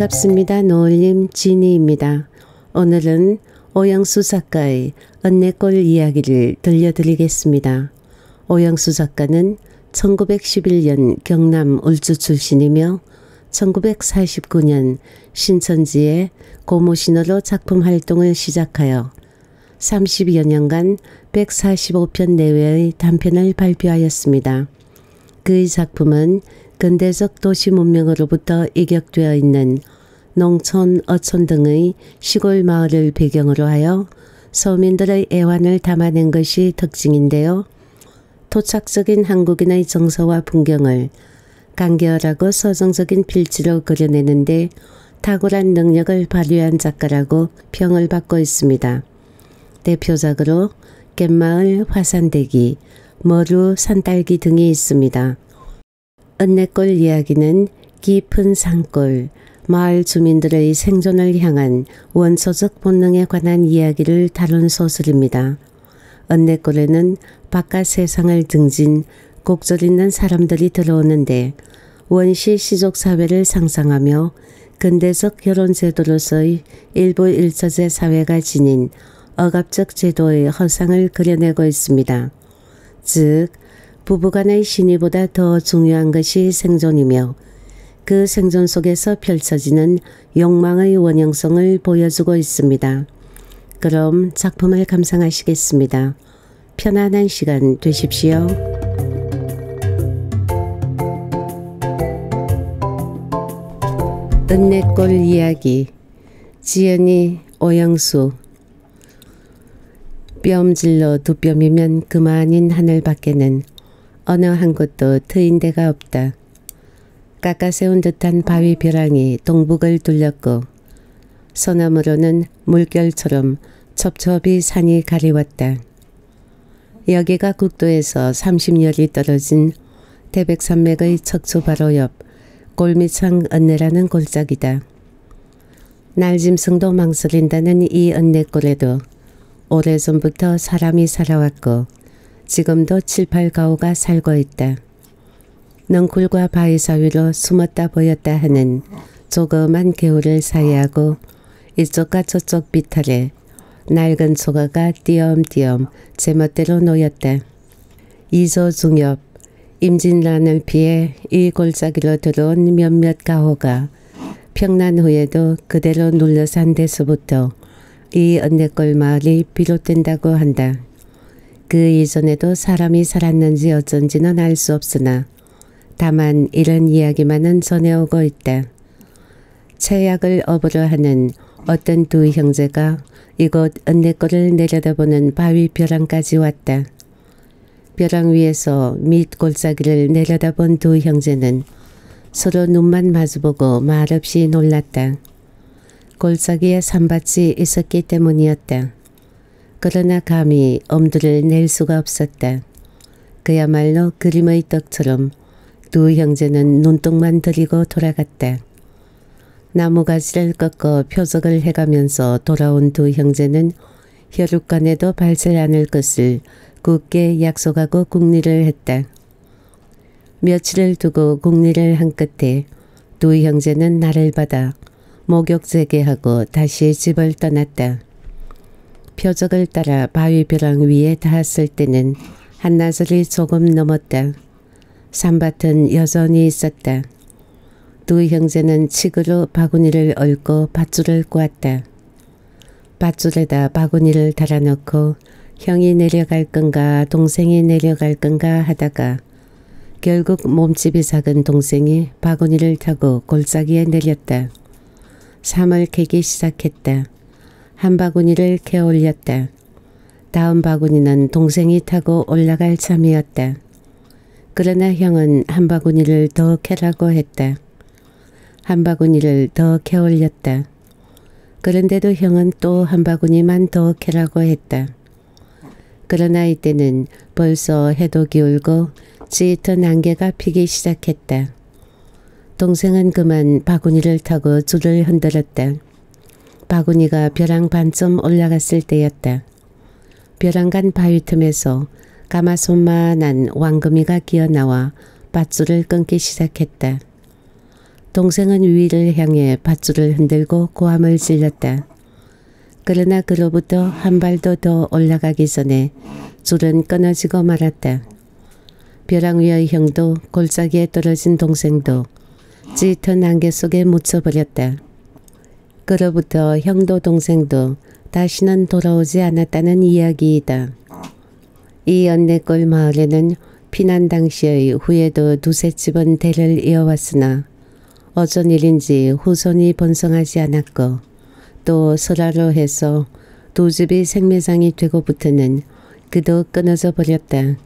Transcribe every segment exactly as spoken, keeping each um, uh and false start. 반갑습니다. 노을님 지니입니다. 오늘은 오영수 작가의 은맷골 이야기를 들려드리겠습니다. 오영수 작가는 천구백십일 년 경남 울주 출신이며 천구백사십구 년 신천지에 고무신호로 작품 활동을 시작하여 삼십여 년간 백사십오 편 내외의 단편을 발표하였습니다. 그의 작품은 근대적 도시 문명으로부터 이격되어 있는 농촌, 어촌 등의 시골 마을을 배경으로 하여 서민들의 애환을 담아낸 것이 특징인데요. 토착적인 한국인의 정서와 풍경을 간결하고 서정적인 필지로 그려내는데 탁월한 능력을 발휘한 작가라고 평을 받고 있습니다. 대표작으로 갯마을, 화산댁이, 머루, 산딸기 등이 있습니다. 은맷골 이야기는 깊은 산골, 마을 주민들의 생존을 향한 원초적 본능에 관한 이야기를 다룬 소설입니다. 은맷골에는 바깥 세상을 등진 곡절 있는 사람들이 들어오는데 원시 시족 사회를 상상하며 근대적 결혼 제도로서의 일부 일처제 사회가 지닌 억압적 제도의 허상을 그려내고 있습니다. 즉, 부부간의 신의보다 더 중요한 것이 생존이며 그 생존 속에서 펼쳐지는 욕망의 원형성을 보여주고 있습니다. 그럼 작품을 감상하시겠습니다. 편안한 시간 되십시오. 은맷골 이야기. 지연이, 오영수. 뼘질로 두 뼘이면 그만인 하늘 밖에는 어느 한 곳도 트인 데가 없다. 깎아세운 듯한 바위 벼랑이 동북을 둘렀고 소나무로는 물결처럼 첩첩이 산이 가리웠다. 여기가 국도에서 삼십여리 떨어진 태백산맥의 척추 바로 옆 골미창 은내라는 골짜기다. 날짐승도 망설인다는 이 은내골에도 오래전부터 사람이 살아왔고 지금도 칠팔 가구가 살고 있다. 넝쿨과 바위 사위로 숨었다 보였다 하는 조그만 개울을 사이하고 이쪽과 저쪽 비탈에 낡은 초가가 띄엄띄엄 제멋대로 놓였다. 이조 중엽, 임진란을 피해 이 골짜기로 들어온 몇몇 가호가 평난 후에도 그대로 눌러산 데서부터 이 은맷골 마을이 비롯된다고 한다. 그 이전에도 사람이 살았는지 어쩐지는 알 수 없으나 다만 이런 이야기만은 전해오고 있다. 체약을 업으려 하는 어떤 두 형제가 이곳 은맷골을 내려다보는 바위 벼랑까지 왔다. 벼랑 위에서 밑 골짜기를 내려다본 두 형제는 서로 눈만 마주보고 말없이 놀랐다. 골짜기에 산밭이 있었기 때문이었다. 그러나 감히 엄두를 낼 수가 없었다. 그야말로 그림의 떡처럼 두 형제는 눈독만 들이고 돌아갔다. 나무가지를 꺾어 표적을 해가면서 돌아온 두 형제는 혈육간에도 밟질 않을 것을 굳게 약속하고 궁리를 했다. 며칠을 두고 궁리를 한 끝에 두 형제는 날을 받아 목욕 재개하고 다시 집을 떠났다. 표적을 따라 바위 벼랑 위에 닿았을 때는 한나절이 조금 넘었다. 산밭은 여전히 있었다. 두 형제는 칡으로 바구니를 얽고 밧줄을 꼬았다. 밧줄에다 바구니를 달아넣고 형이 내려갈 건가 동생이 내려갈 건가 하다가 결국 몸집이 작은 동생이 바구니를 타고 골짜기에 내렸다. 삼을 캐기 시작했다. 한 바구니를 캐 올렸다. 다음 바구니는 동생이 타고 올라갈 참이었다. 그러나 형은 한 바구니를 더 캐라고 했다. 한 바구니를 더 캐 올렸다. 그런데도 형은 또 한 바구니만 더 캐라고 했다. 그러나 이때는 벌써 해도 기울고 짙은 안개가 피기 시작했다. 동생은 그만 바구니를 타고 줄을 흔들었다. 바구니가 벼랑 반쯤 올라갔을 때였다. 벼랑간 바위 틈에서 가마솥만한 왕금이가 기어나와 밧줄을 끊기 시작했다. 동생은 위를 향해 밧줄을 흔들고 고함을 질렀다. 그러나 그로부터 한 발도 더 올라가기 전에 줄은 끊어지고 말았다. 벼랑 위의 형도 골짜기에 떨어진 동생도 짙은 안개 속에 묻혀버렸다. 그로부터 형도 동생도 다시는 돌아오지 않았다는 이야기이다. 이 은맷골 마을에는 피난 당시의 후에도 두세 집은 대를 이어왔으나 어쩐 일인지 후손이 번성하지 않았고 또 설화로 해서 두 집이 생매장이 되고부터는 그도 끊어져 버렸다.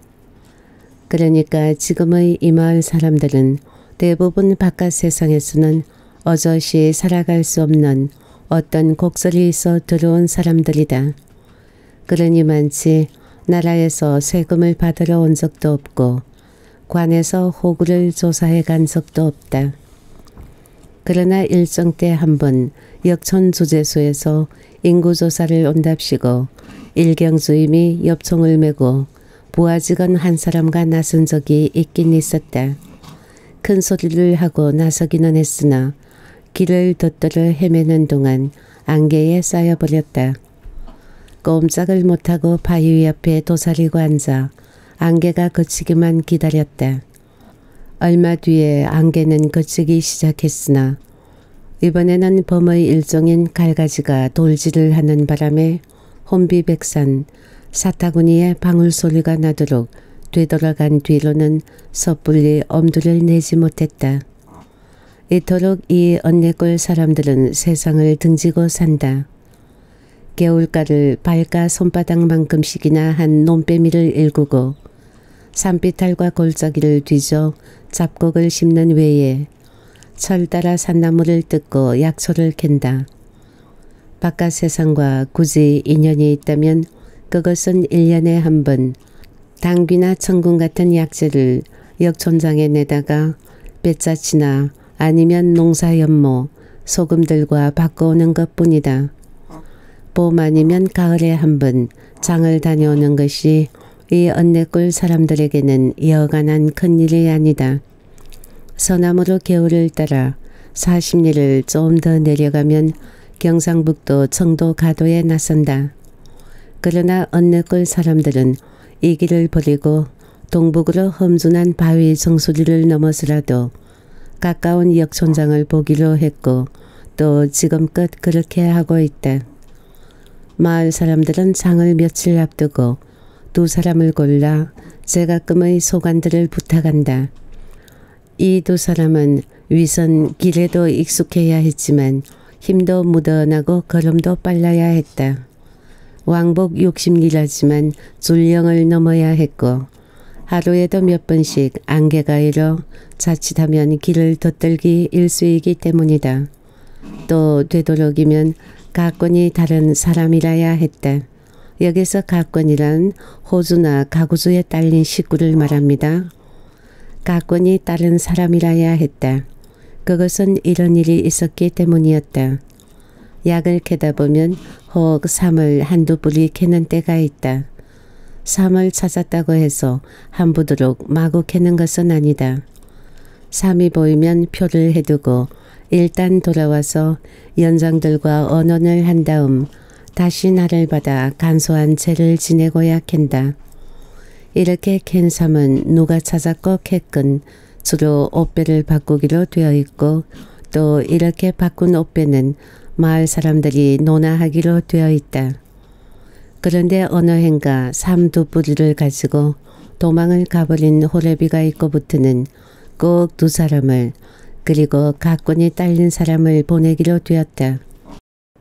그러니까 지금의 이 마을 사람들은 대부분 바깥 세상에서는 어저씨 살아갈 수 없는 어떤 곡설이 있어 들어온 사람들이다. 그러니 만치 나라에서 세금을 받으러 온 적도 없고 관에서 호구를 조사해 간 적도 없다. 그러나 일정 때 한 번 역촌주재소에서 인구조사를 온답시고 일경주임이 엽총을 메고 부하 직원 한 사람과 나선 적이 있긴 있었다. 큰 소리를 하고 나서기는 했으나 길을 덧돌아 헤매는 동안 안개에 쌓여버렸다. 꼼짝을 못하고 바위 옆에 도사리고 앉아 안개가 그치기만 기다렸다. 얼마 뒤에 안개는 그치기 시작했으나 이번에는 범의 일종인 갈가지가 돌질을 하는 바람에 혼비백산 사타구니에 방울소리가 나도록 되돌아간 뒤로는 섣불리 엄두를 내지 못했다. 이토록 이 은맷골 사람들은 세상을 등지고 산다. 개울가를 발가 손바닥만큼씩이나 한 놈빼미를 일구고 산비탈과 골짜기를 뒤져 잡곡을 심는 외에 철 따라 산나무를 뜯고 약초를 캔다. 바깥 세상과 굳이 인연이 있다면 그것은 일 년에 한 번 당귀나 천궁 같은 약재를 역촌장에 내다가 배짜치나 아니면 농사 연모, 소금들과 바꿔오는 것뿐이다. 봄 아니면 가을에 한 번 장을 다녀오는 것이 이 은맷골 사람들에게는 여간한 큰일이 아니다. 서남으로 개울을 따라 사십 리를 좀 더 내려가면 경상북도 청도 가도에 나선다. 그러나 은맷골 사람들은 이 길을 버리고 동북으로 험준한 바위 정수리를 넘어서라도 가까운 역촌장을 보기로 했고 또 지금껏 그렇게 하고 있다. 마을 사람들은 장을 며칠 앞두고 두 사람을 골라 제각금의 소관들을 부탁한다. 이 두 사람은 위선 길에도 익숙해야 했지만 힘도 묻어나고 걸음도 빨라야 했다. 왕복 육십 리라지만 줄령을 넘어야 했고 하루에도 몇 번씩 안개가 일어 자칫하면 길을 덧들기 일쑤이기 때문이다. 또 되도록이면 가권이 다른 사람이라야 했다. 여기서 가권이란 호주나 가구주에 딸린 식구를 말합니다. 가권이 다른 사람이라야 했다. 그것은 이런 일이 있었기 때문이었다. 약을 캐다 보면 혹 삼을 한두 뿌리 캐는 때가 있다. 삼을 찾았다고 해서 함부도록 마구 캐는 것은 아니다. 삼이 보이면 표를 해두고 일단 돌아와서 연장들과 언언을 한 다음 다시 날을 받아 간소한 채를 지내고야 캔다. 이렇게 캔 삼은 누가 찾았고 캤건 주로 옷배를 바꾸기로 되어 있고 또 이렇게 바꾼 옷배는 마을 사람들이 논화하기로 되어 있다. 그런데 어느 행가 삼 두 뿌리를 가지고 도망을 가버린 호래비가 있고부터는 꼭 두 사람을 그리고 가권이 딸린 사람을 보내기로 되었다.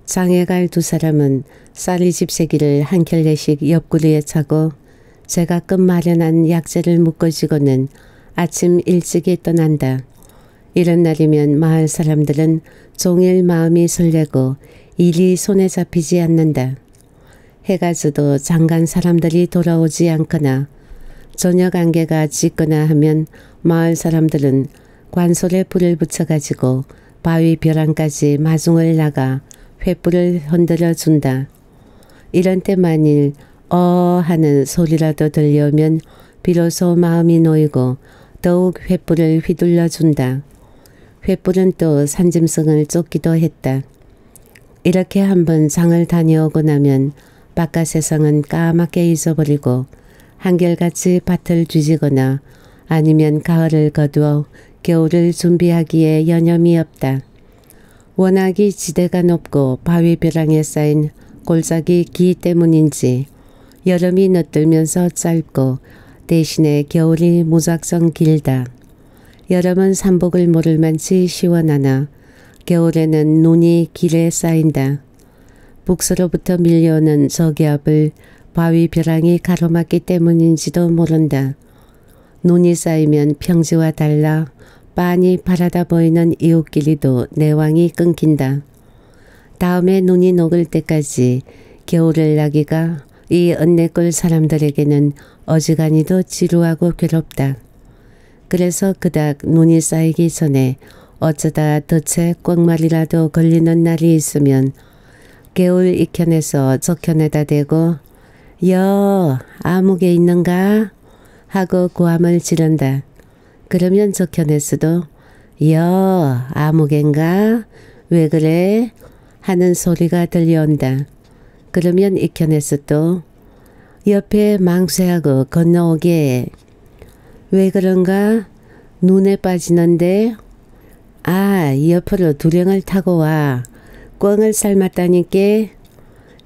장에 갈 두 사람은 쌀이 집세기를 한 켤레씩 옆구리에 차고 제각금 마련한 약재를 묶어지고는 아침 일찍이 떠난다. 이런 날이면 마을 사람들은 종일 마음이 설레고 일이 손에 잡히지 않는다. 해가 져도 장간 사람들이 돌아오지 않거나 저녁 안개가 짙거나 하면 마을 사람들은 관솔에 불을 붙여가지고 바위 벼랑까지 마중을 나가 횃불을 흔들어준다. 이런 때 만일 어 하는 소리라도 들려오면 비로소 마음이 놓이고 더욱 횃불을 휘둘러준다. 횃불은 또 산짐승을 쫓기도 했다. 이렇게 한번 장을 다녀오고 나면 바깥 세상은 까맣게 잊어버리고 한결같이 밭을 뒤지거나 아니면 가을을 거두어 겨울을 준비하기에 여념이 없다. 워낙이 지대가 높고 바위 벼랑에 쌓인 골짜기 기 때문인지 여름이 늦들면서 짧고 대신에 겨울이 무작정 길다. 여름은 삼복을 모를 만치 시원하나 겨울에는 눈이 길에 쌓인다. 북서로부터 밀려오는 저기압을 바위 벼랑이 가로막기 때문인지도 모른다. 눈이 쌓이면 평지와 달라 빤히 바라다 보이는 이웃끼리도 내왕이 끊긴다. 다음에 눈이 녹을 때까지 겨울을 나기가 이 은맷골 사람들에게는 어지간히도 지루하고 괴롭다. 그래서 그닥 눈이 쌓이기 전에 어쩌다 덫에 꽁말이라도 걸리는 날이 있으면 겨울 이켠에서 저켠에다 대고 여 아무개 있는가? 하고 고함을 지른다. 그러면 저켠에서도 여 아무개인가? 왜 그래? 하는 소리가 들려온다. 그러면 이켠에서 또 옆에 망쇠하고 건너오게. 왜 그런가? 눈에 빠지는데? 아, 옆으로 두령을 타고 와. 꿩을 삶았다니께.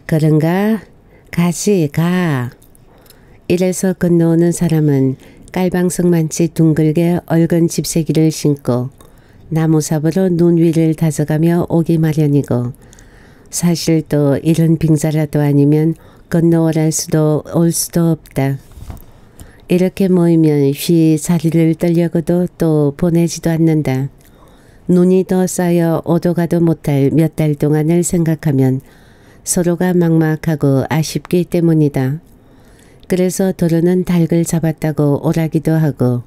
그런가? 가시 가. 이래서 건너오는 사람은 깔방석만치 둥글게 얼근 집세기를 신고 나무삽으로 눈 위를 다져가며 오기 마련이고 사실 또 이런 빙자라도 아니면 건너오랄 수도 올 수도 없다. 이렇게 모이면 휘 자리를 떨려고도 또 보내지도 않는다. 눈이 더 쌓여 오도 가도 못할 몇 달 동안을 생각하면 서로가 막막하고 아쉽기 때문이다. 그래서 도로는 닭을 잡았다고 오라기도 하고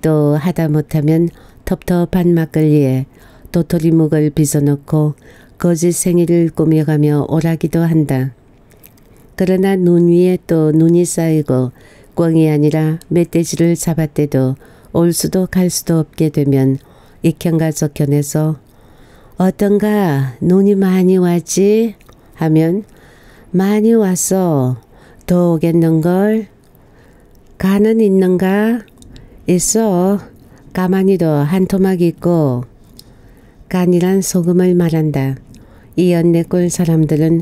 또 하다 못하면 텁텁한 막걸리에 도토리묵을 빚어놓고 거짓 생일을 꾸며가며 오라기도 한다. 그러나 눈 위에 또 눈이 쌓이고 꿩이 아니라 멧돼지를 잡았대도 올 수도 갈 수도 없게 되면 이켠과 저켠에서 어떤가 눈이 많이 왔지? 하면 많이 왔어. 더 오겠는걸? 가는 있는가? 있어. 가만히도 한 토막 있고. 간이란 소금을 말한다. 이 은맷골 사람들은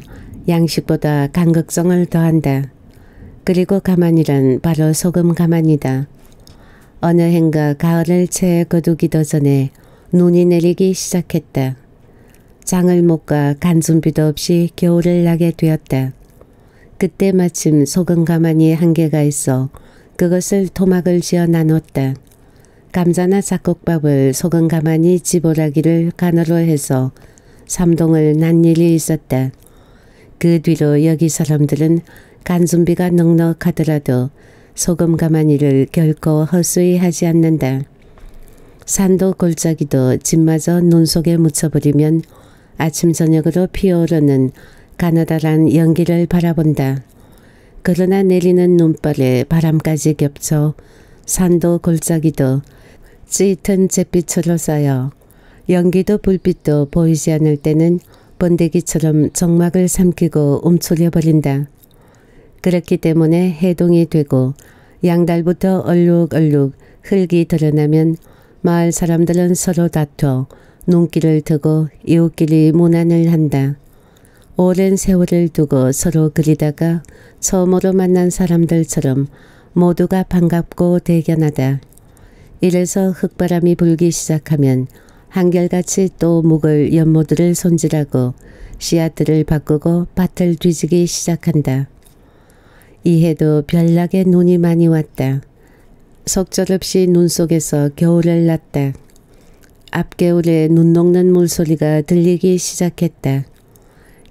양식보다 간극성을 더한다. 그리고 가만이란 바로 소금 가만이다. 어느 행가 가을을 채 거두기도 전에 눈이 내리기 시작했다. 장을 못 가 간 준비도 없이 겨울을 나게 되었다. 그때 마침 소금 가마니 한 개가 있어 그것을 토막을 지어 나눴다. 감자나 잡곡밥을 소금 가마니 지보라기를 간으로 해서 삼동을 난 일이 있었다. 그 뒤로 여기 사람들은 간 준비가 넉넉하더라도 소금 가마니를 결코 허수이 하지 않는다. 산도 골짜기도 집마저 눈 속에 묻혀버리면 아침 저녁으로 피어오르는 가느다란 연기를 바라본다. 그러나 내리는 눈발에 바람까지 겹쳐 산도 골짜기도 짙은 잿빛으로 쌓여 연기도 불빛도 보이지 않을 때는 번데기처럼 정막을 삼키고 움츠려버린다. 그렇기 때문에 해동이 되고 양달부터 얼룩얼룩 흙이 드러나면 마을 사람들은 서로 다퉈 눈길을 트고 이웃끼리 문안을 한다. 오랜 세월을 두고 서로 그리다가 처음으로 만난 사람들처럼 모두가 반갑고 대견하다. 이래서 흙바람이 불기 시작하면 한결같이 또 묵을 연모들을 손질하고 씨앗들을 바꾸고 밭을 뒤지기 시작한다. 이해도 별나게 눈이 많이 왔다. 속절없이 눈 속에서 겨울을 났다. 앞겨울에 눈 녹는 물소리가 들리기 시작했다.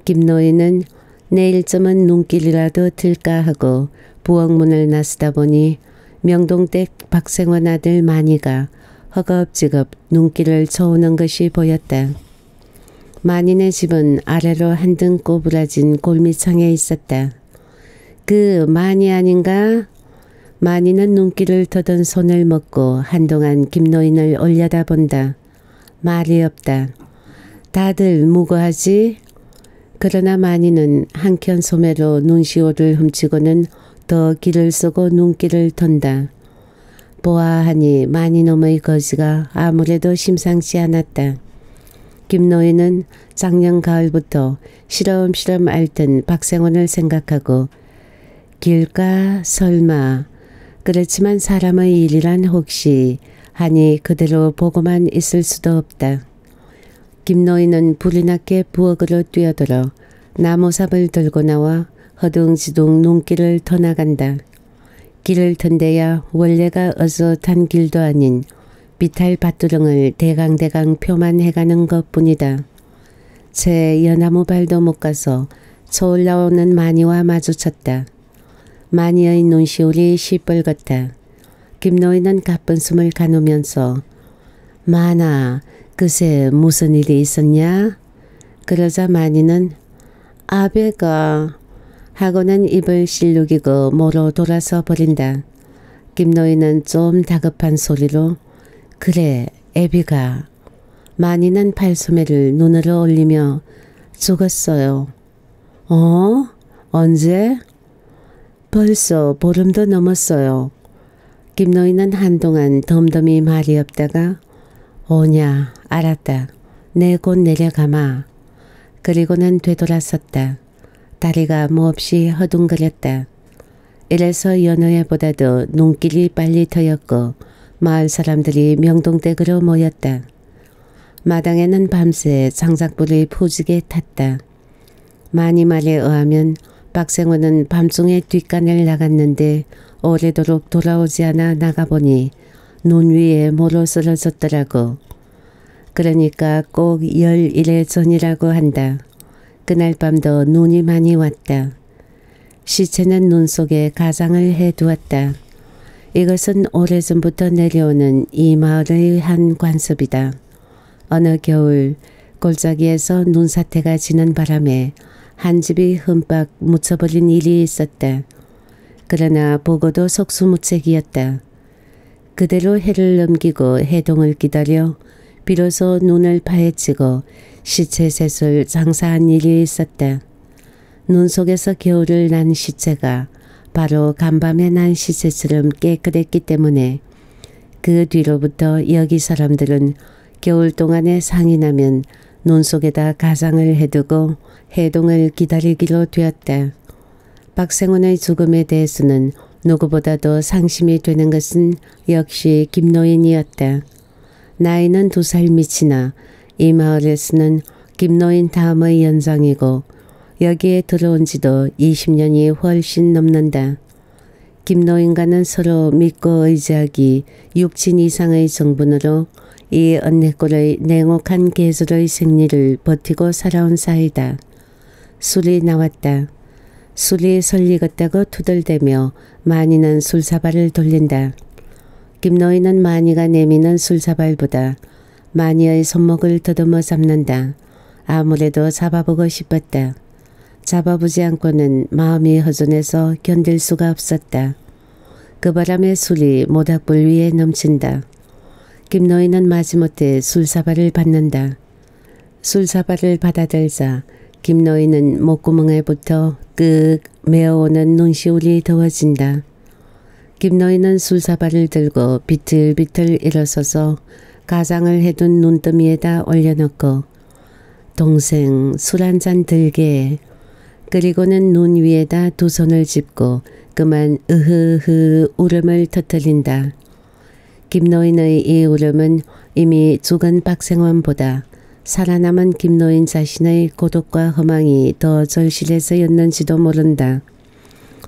김노인은 내일쯤은 눈길이라도 들까 하고 부엌문을 나서다 보니 명동댁 박생원 아들 만이가 허겁지겁 눈길을 저우는 것이 보였다. 만이네 집은 아래로 한등 꼬부라진 골미창에 있었다. 그 만이 아닌가? 만이는 눈길을 터던 손을 먹고 한동안 김노인을 올려다본다. 말이 없다. 다들 무거하지? 그러나 마니는 한켠 소매로 눈시울을 훔치고는 더 길을 쓰고 눈길을 턴다. 보아하니 마니놈의 거지가 아무래도 심상치 않았다. 김노인은 작년 가을부터 시럼시럼 앓던 박생원을 생각하고 길까 설마 그렇지만 사람의 일이란 혹시 하니 그대로 보고만 있을 수도 없다. 김노인은 불이 났게 부엌으로 뛰어들어 나무삽을 들고 나와 허둥지둥 눈길을 더 나간다. 길을 턴데야 원래가 어슷한 길도 아닌 비탈 밭두렁을 대강대강 표만 해가는 것뿐이다. 채 연나무 발도 못 가서 저올라오는 마니와 마주쳤다. 마니의 눈시울이 시뻘겋다. 김노인은 가쁜 숨을 가누면서 마나 그새 무슨 일이 있었냐? 그러자 마니는 아베가 하고는 입을 실룩이고 모로 돌아서 버린다. 김노인은 좀 다급한 소리로 그래 애비가. 마니는 팔소매를 눈으로 올리며 죽었어요. 어? 언제? 벌써 보름도 넘었어요. 김노인은 한동안 덤덤히 말이 없다가 오냐 알았다. 내 곧 내려가마. 그리고는 되돌아섰다. 다리가 몹시 허둥거렸다. 이래서 연어회보다도 눈길이 빨리 터였고 마을 사람들이 명동댁으로 모였다. 마당에는 밤새 장작불이 푸지게 탔다. 마니 말에 의하면 박생원은 밤중에 뒷간을 나갔는데 오래도록 돌아오지 않아 나가보니 눈 위에 모로 쓰러졌더라고. 그러니까 꼭 열일의 전이라고 한다. 그날 밤도 눈이 많이 왔다. 시체는 눈 속에 가장을 해두었다. 이것은 오래전부터 내려오는 이 마을의 한 관습이다. 어느 겨울 골짜기에서 눈사태가 지는 바람에 한 집이 흠뻑 묻혀버린 일이 있었다. 그러나 보고도 속수무책이었다. 그대로 해를 넘기고 해동을 기다려 비로소 눈을 파헤치고 시체 셋을 장사한 일이 있었다. 눈 속에서 겨울을 난 시체가 바로 간밤에 난 시체처럼 깨끗했기 때문에 그 뒤로부터 여기 사람들은 겨울 동안에 상이 나면 눈 속에다 가장을 해두고 해동을 기다리기로 되었다. 박생원의 죽음에 대해서는 누구보다도 상심이 되는 것은 역시 김노인이었다. 나이는 두 살 미치나 이 마을에서는 김노인 다음의 연장이고 여기에 들어온 지도 이십 년이 훨씬 넘는다. 김노인과는 서로 믿고 의지하기 육친 이상의 정분으로 이 은맷골의 냉혹한 계절의 생리를 버티고 살아온 사이다. 술이 나왔다. 술이 설익었다고 투덜대며 마니는 술사발을 돌린다. 김노인은 마니가 내미는 술사발보다 마니의 손목을 더듬어 잡는다. 아무래도 잡아보고 싶었다. 잡아보지 않고는 마음이 허전해서 견딜 수가 없었다. 그 바람에 술이 모닥불 위에 넘친다. 김노인은 마지못해 술사발을 받는다. 술사발을 받아들자 김노인은 목구멍에 붙어 끄 메어오는 눈시울이 더워진다. 김노인은 술사발을 들고 비틀비틀 일어서서 가장을 해둔 눈더미에다 올려놓고 동생 술 한잔 들게. 그리고는 눈 위에다 두 손을 짚고 그만 으흐흐 울음을 터뜨린다. 김노인의 이 울음은 이미 죽은 박생원보다 살아남은 김노인 자신의 고독과 허망이 더 절실해서였는지도 모른다.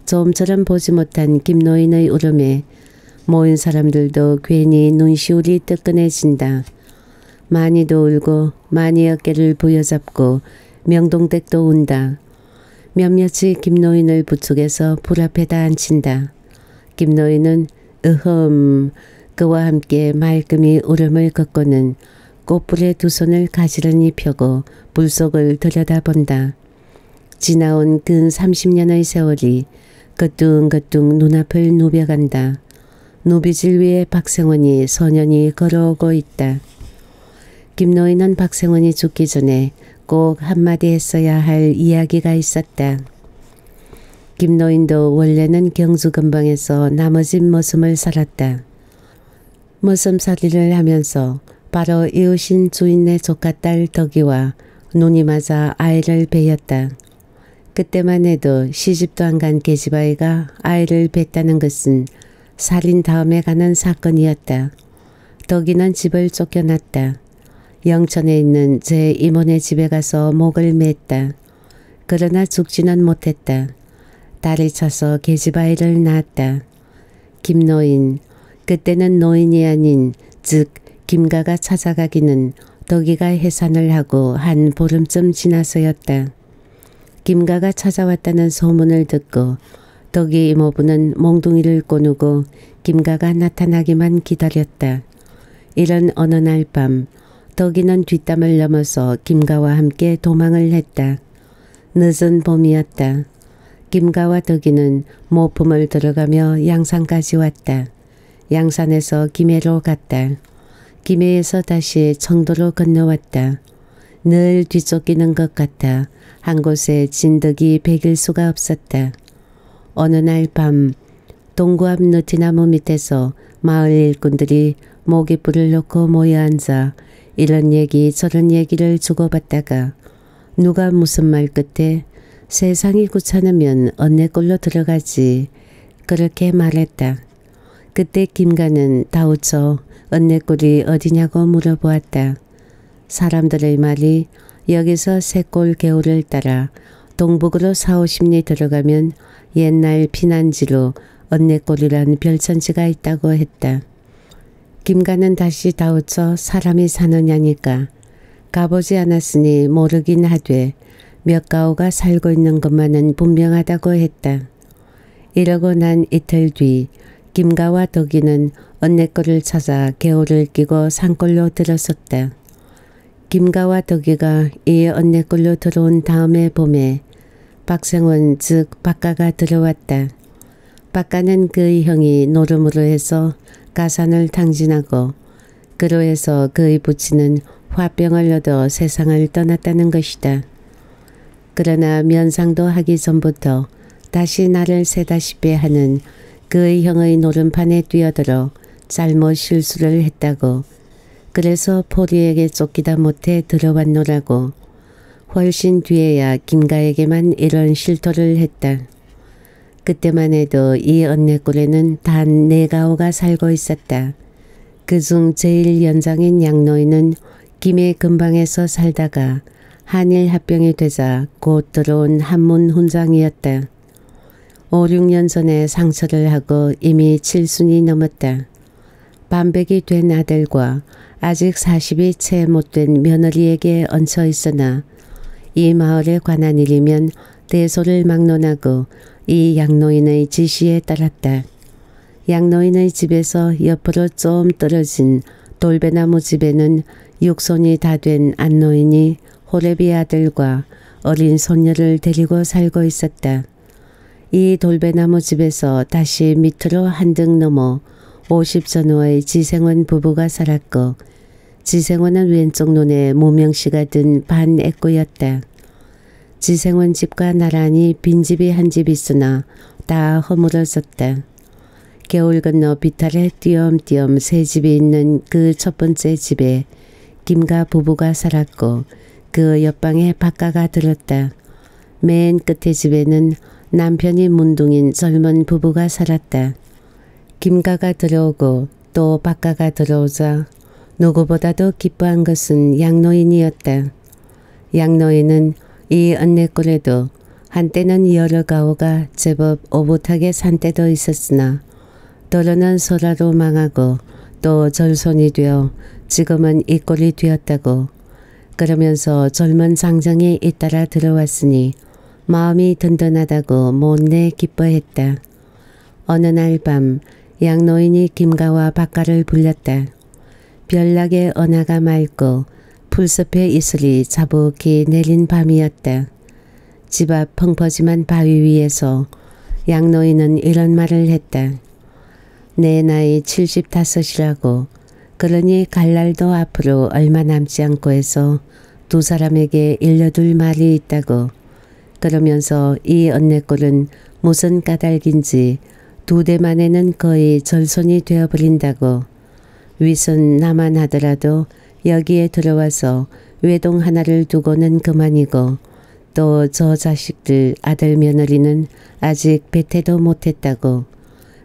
좀처럼 보지 못한 김노인의 울음에 모인 사람들도 괜히 눈시울이 뜨끈해진다. 마니도 울고 마니 어깨를 부여잡고 명동댁도 운다. 몇몇이 김노인을 부축해서 불 앞에다 앉힌다. 김노인은 으흠 그와 함께 말끔히 울음을 걷고는 꽃불에 두 손을 가지런히 펴고 불 속을 들여다본다. 지나온 근 삼십 년의 세월이 거뚱거뚱 눈앞을 누벼간다. 누비질 위에 박생원이 선연히 걸어오고 있다. 김노인은 박생원이 죽기 전에 꼭 한마디 했어야 할 이야기가 있었다. 김노인도 원래는 경주 근방에서 나머진 머슴을 살았다. 머슴살이를 하면서 바로 이웃인 주인네 조카딸 덕이와 눈이 맞아 아이를 베였다. 그때만 해도 시집도 안 간 계집아이가 아이를 뱄다는 것은 살인 다음에 가는 사건이었다. 덕이는 집을 쫓겨났다. 영천에 있는 제 임원의 집에 가서 목을 맸다. 그러나 죽지는 못했다. 딸이 차서 계집아이를 낳았다. 김노인, 그때는 노인이 아닌 즉 김가가 찾아가기는 덕이가 해산을 하고 한 보름쯤 지나서였다. 김가가 찾아왔다는 소문을 듣고 덕이 이모부는 몽둥이를 꼬누고 김가가 나타나기만 기다렸다. 이런 어느 날 밤 덕이는 뒷담을 넘어서 김가와 함께 도망을 했다. 늦은 봄이었다. 김가와 덕이는 모품을 들어가며 양산까지 왔다. 양산에서 김해로 갔다. 김해에서 다시 청도로 건너왔다. 늘 뒤쫓기는 것 같아 한 곳에 진득이 배길 수가 없었다. 어느 날 밤 동구 앞 느티나무 밑에서 마을 일꾼들이 모깃불을 놓고 모여 앉아 이런 얘기 저런 얘기를 주고받다가 누가 무슨 말 끝에 세상이 귀찮으면 은맷골로 들어가지 그렇게 말했다. 그때 김가는 다우쳐 은맷골이 어디냐고 물어보았다. 사람들의 말이 여기서 새골 개울을 따라 동북으로 사오십 리 들어가면 옛날 피난지로 은맷골이란 별천지가 있다고 했다. 김가는 다시 다우쳐 사람이 사느냐니까 가보지 않았으니 모르긴 하되 몇 가오가 살고 있는 것만은 분명하다고 했다. 이러고 난 이틀 뒤 김가와 덕이는 은맷골을 찾아 개울을 끼고 산골로 들어섰다. 김가와 덕이가 이 은맷골로 들어온 다음에 봄에 박생원 즉 박가가 들어왔다. 박가는 그의 형이 노름으로 해서 가산을 탕진하고 그로 해서 그의 부친은 화병을 얻어 세상을 떠났다는 것이다. 그러나 면상도 하기 전부터 다시 나를 세다시피 하는 그의 형의 노름판에 뛰어들어 잘못 실수를 했다고 그래서 포리에게 쫓기다 못해 들어왔노라고 훨씬 뒤에야 김가에게만 이런 실토를 했다. 그때만 해도 이 은맷골에는 단 네 가오가 살고 있었다. 그중 제일 연장인 양노인은 김해 근방에서 살다가 한일 합병이 되자 곧 들어온 한문 훈장이었다. 오, 육 년 전에 상처를 하고 이미 칠순이 넘었다. 반백이 된 아들과 아직 사십이 채 못된 며느리에게 얹혀 있으나 이 마을에 관한 일이면 대소를 막론하고 이 양노인의 지시에 따랐다. 양노인의 집에서 옆으로 좀 떨어진 돌배나무 집에는 육손이 다 된 안노인이 호래비 아들과 어린 손녀를 데리고 살고 있었다. 이 돌배나무 집에서 다시 밑으로 한등 넘어 오십 전후의 지생원 부부가 살았고 지생원은 왼쪽 눈에 무명씨가 든 반애꾸였다. 지생원 집과 나란히 빈집이 한 집 있으나 다 허물어졌다. 겨울 건너 비탈에 띄엄띄엄 새 집이 있는 그 첫 번째 집에 김가 부부가 살았고 그 옆방에 박가가 들었다. 맨 끝에 집에는 남편이 문둥인 젊은 부부가 살았다. 김가가 들어오고 또 박가가 들어오자 누구보다도 기뻐한 것은 양노인이었다. 양노인은 이 은맷골에도 한때는 여러 가오가 제법 오붓하게 산 때도 있었으나 더러는 소라로 망하고 또 절손이 되어 지금은 이꼴이 되었다고 그러면서 젊은 장정이 잇따라 들어왔으니 마음이 든든하다고 못내 기뻐했다. 어느 날 밤 양노인이 김가와 박가를 불렀다. 별나게 언하가 맑고 풀숲의 이슬이 자복히 내린 밤이었다. 집 앞 펑퍼짐한 바위 위에서 양노인은 이런 말을 했다. 내 나이 칠십다섯이라고 그러니 갈 날도 앞으로 얼마 남지 않고 해서 두 사람에게 일러둘 말이 있다고. 그러면서 이 은맷골은 무슨 까닭인지 두 대만에는 거의 절손이 되어버린다고. 위순 나만 하더라도 여기에 들어와서 외동 하나를 두고는 그만이고 또 저 자식들 아들 며느리는 아직 배태도 못했다고.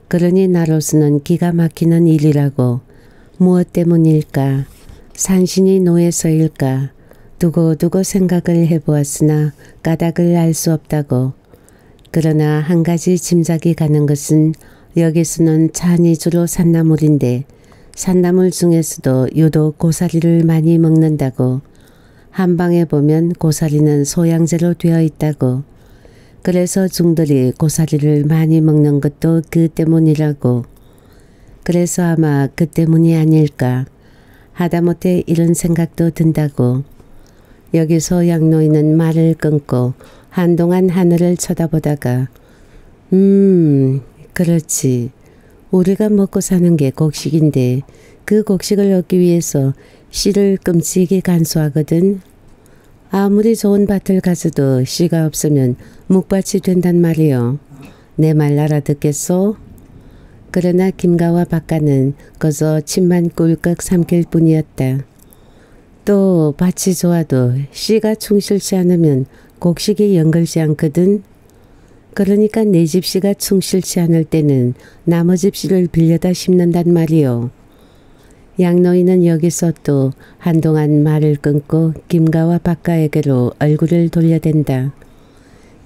그러니 나로서는 기가 막히는 일이라고. 무엇 때문일까? 산신이 노해서일까? 두고두고 생각을 해보았으나 까닭을 알 수 없다고. 그러나 한 가지 짐작이 가는 것은 여기서는 찬이 주로 산나물인데 산나물 중에서도 유독 고사리를 많이 먹는다고. 한방에 보면 고사리는 소양제로 되어 있다고. 그래서 중들이 고사리를 많이 먹는 것도 그 때문이라고. 그래서 아마 그 때문이 아닐까 하다못해 이런 생각도 든다고. 여기서 양노인은 말을 끊고 한동안 하늘을 쳐다보다가 음 그렇지, 우리가 먹고 사는 게 곡식인데 그 곡식을 얻기 위해서 씨를 끔찍이 간수하거든. 아무리 좋은 밭을 가서도 씨가 없으면 묵밭이 된단 말이요. 내 말 알아듣겠소? 그러나 김가와 박가는 거저 침만 꿀꺽 삼킬 뿐이었다. 또 밭이 좋아도 씨가 충실치 않으면 곡식이 연결지 않거든. 그러니까 내 집 씨가 충실치 않을 때는 남의 집 씨를 빌려다 심는단 말이요. 양노인은 여기서 또 한동안 말을 끊고 김가와 박가에게로 얼굴을 돌려댄다.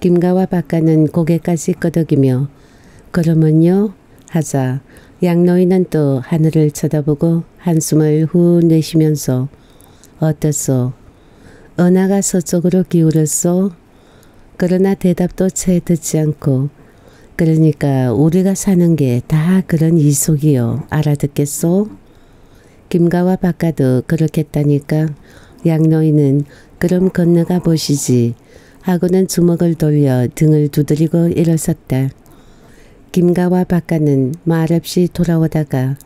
김가와 박가는 고개까지 끄덕이며 그러면요? 하자 양노인은 또 하늘을 쳐다보고 한숨을 후 내쉬면서 어떻소? 은하가 서쪽으로 기울었소? 그러나 대답도 채 듣지 않고 그러니까 우리가 사는 게 다 그런 이속이요. 알아듣겠소? 김가와 박가도 그렇겠다니까 양노인은 그럼 건너가 보시지 하고는 주먹을 돌려 등을 두드리고 일어섰다. 김가와 박가는 말없이 돌아오다가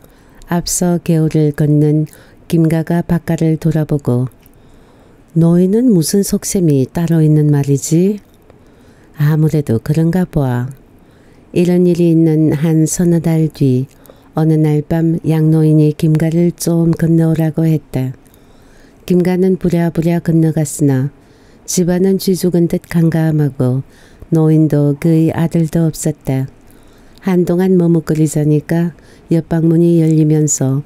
앞서 개울을 걷는 김가가 박가를 돌아보고 노인은 무슨 속셈이 따로 있는 말이지? 아무래도 그런가 보아. 이런 일이 있는 한 서너 달 뒤 어느 날 밤 양노인이 김가를 좀 건너오라고 했다. 김가는 부랴부랴 건너갔으나 집안은 쥐죽은 듯 간감하고 노인도 그의 아들도 없었다. 한동안 머뭇거리자니까 옆방문이 열리면서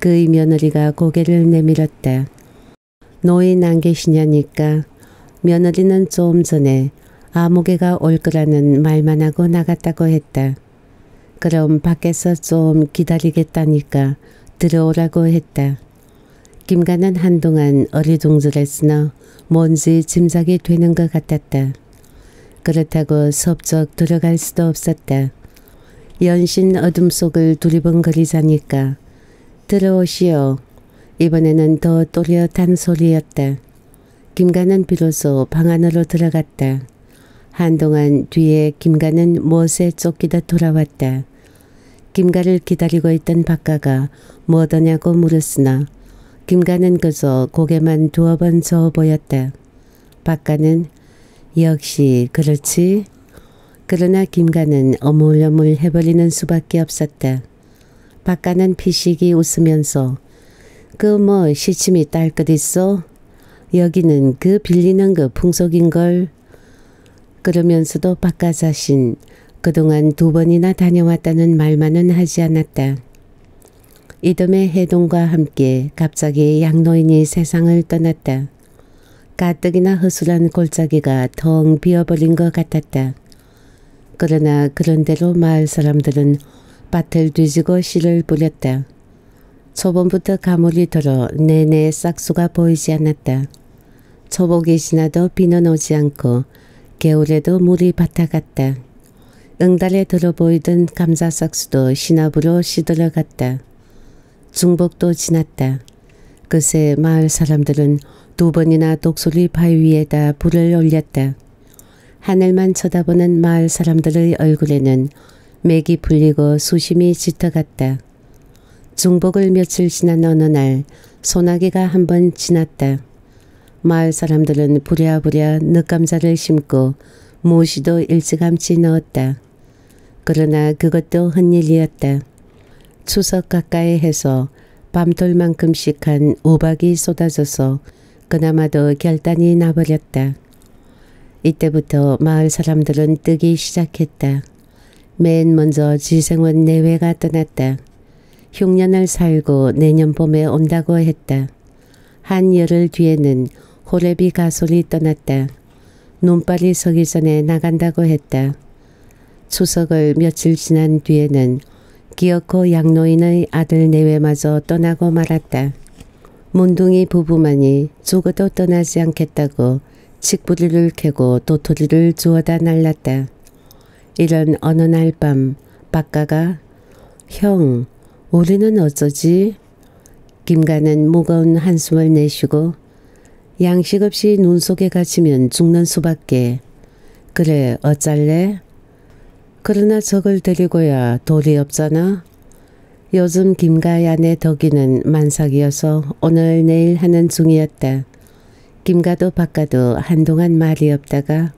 그의 며느리가 고개를 내밀었다. 노인 안 계시냐니까 며느리는 좀 전에 아무개가 올 거라는 말만 하고 나갔다고 했다. 그럼 밖에서 좀 기다리겠다니까 들어오라고 했다. 김가는 한동안 어리둥절했으나 뭔지 짐작이 되는 것 같았다. 그렇다고 섭적 들어갈 수도 없었다. 연신 어둠 속을 두리번거리자니까 들어오시오. 이번에는 더 또렷한 소리였다. 김가는 비로소 방 안으로 들어갔다. 한동안 뒤에 김가는 무엇에 쫓기듯 돌아왔다. 김가를 기다리고 있던 박가가 뭐더냐고 물었으나 김가는 그저 고개만 두어 번 저어 보였다. 박가는 역시 그렇지? 그러나 김가는 어물어물 해버리는 수밖에 없었다. 박가는 피식이 웃으면서 그 뭐 시침이 딸 것 있어? 여기는 그 빌리는 그 풍속인걸? 그러면서도 박가 자신 그동안 두 번이나 다녀왔다는 말만은 하지 않았다. 이듬해 해동과 함께 갑자기 양노인이 세상을 떠났다. 가뜩이나 허술한 골짜기가 텅 비어버린 것 같았다. 그러나 그런대로 마을 사람들은 밭을 뒤지고 씨를 뿌렸다. 초봄부터 가물이 들어 내내 싹수가 보이지 않았다. 초복이 지나도 비는 오지 않고 겨울에도 물이 바타갔다. 응달에 들어보이던 감자 싹수도 시나브로 시들어갔다. 중복도 지났다. 그새 마을 사람들은 두 번이나 독수리 바위 위에다 불을 올렸다. 하늘만 쳐다보는 마을 사람들의 얼굴에는 맥이 풀리고 수심이 짙어갔다. 중복을 며칠 지난 어느 날 소나기가 한번 지났다. 마을 사람들은 부랴부랴 늦감자를 심고 무엇이도 일찌감치 넣었다. 그러나 그것도 헛일이었다. 추석 가까이 해서 밤톨만큼씩 한 우박이 쏟아져서 그나마도 결단이 나버렸다. 이때부터 마을 사람들은 뜨기 시작했다. 맨 먼저 지생원 내외가 떠났다. 흉년을 살고 내년 봄에 온다고 했다. 한 열흘 뒤에는 호래비 가솔이 떠났다. 눈발이 서기 전에 나간다고 했다. 추석을 며칠 지난 뒤에는 기어코 양노인의 아들 내외마저 떠나고 말았다. 문둥이 부부만이 죽어도 떠나지 않겠다고 칡부리를 캐고 도토리를 주워다 날랐다. 이런 어느 날 밤 박가가 "형, 우리는 어쩌지?" 김가는 무거운 한숨을 내쉬고 "양식 없이 눈 속에 갇히면 죽는 수밖에. 그래, 어쩔래? 그러나 적을 데리고야 돌이 없잖아." 요즘 김가의 아내 덕이는 만삭이어서 오늘 내일 하는 중이었다. 김가도 박가도 한동안 말이 없다가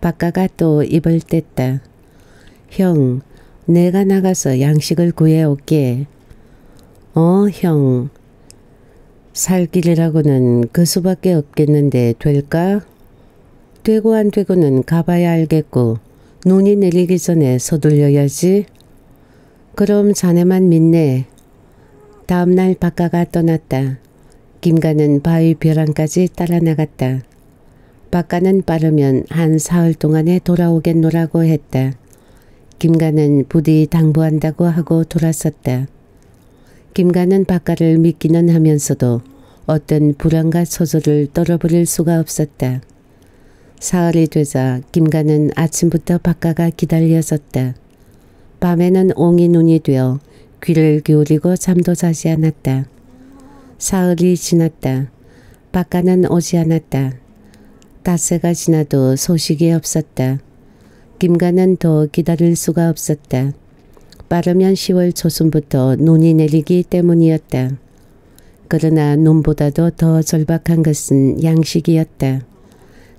박가가 또 입을 뗐다. "형, 내가 나가서 양식을 구해올게." "어, 형. 살 길이라고는 그 수밖에 없겠는데 될까?" "되고 안 되고는 가봐야 알겠고 눈이 내리기 전에 서둘려야지." "그럼 자네만 믿네." 다음날 박가가 떠났다. 김가는 바위 벼랑까지 따라 나갔다. 박가는 빠르면 한 사흘 동안에 돌아오겠노라고 했다. 김가는 부디 당부한다고 하고 돌아섰다. 김가는 박가를 믿기는 하면서도 어떤 불안과 소조를 떨어버릴 수가 없었다. 사흘이 되자 김가는 아침부터 박가가 기다려졌다. 밤에는 옹이 눈이 되어 귀를 기울이고 잠도 자지 않았다. 사흘이 지났다. 박가는 오지 않았다. 닷새가 지나도 소식이 없었다. 김가는 더 기다릴 수가 없었다. 빠르면 시월 초순부터 눈이 내리기 때문이었다. 그러나 눈보다도 더 절박한 것은 양식이었다.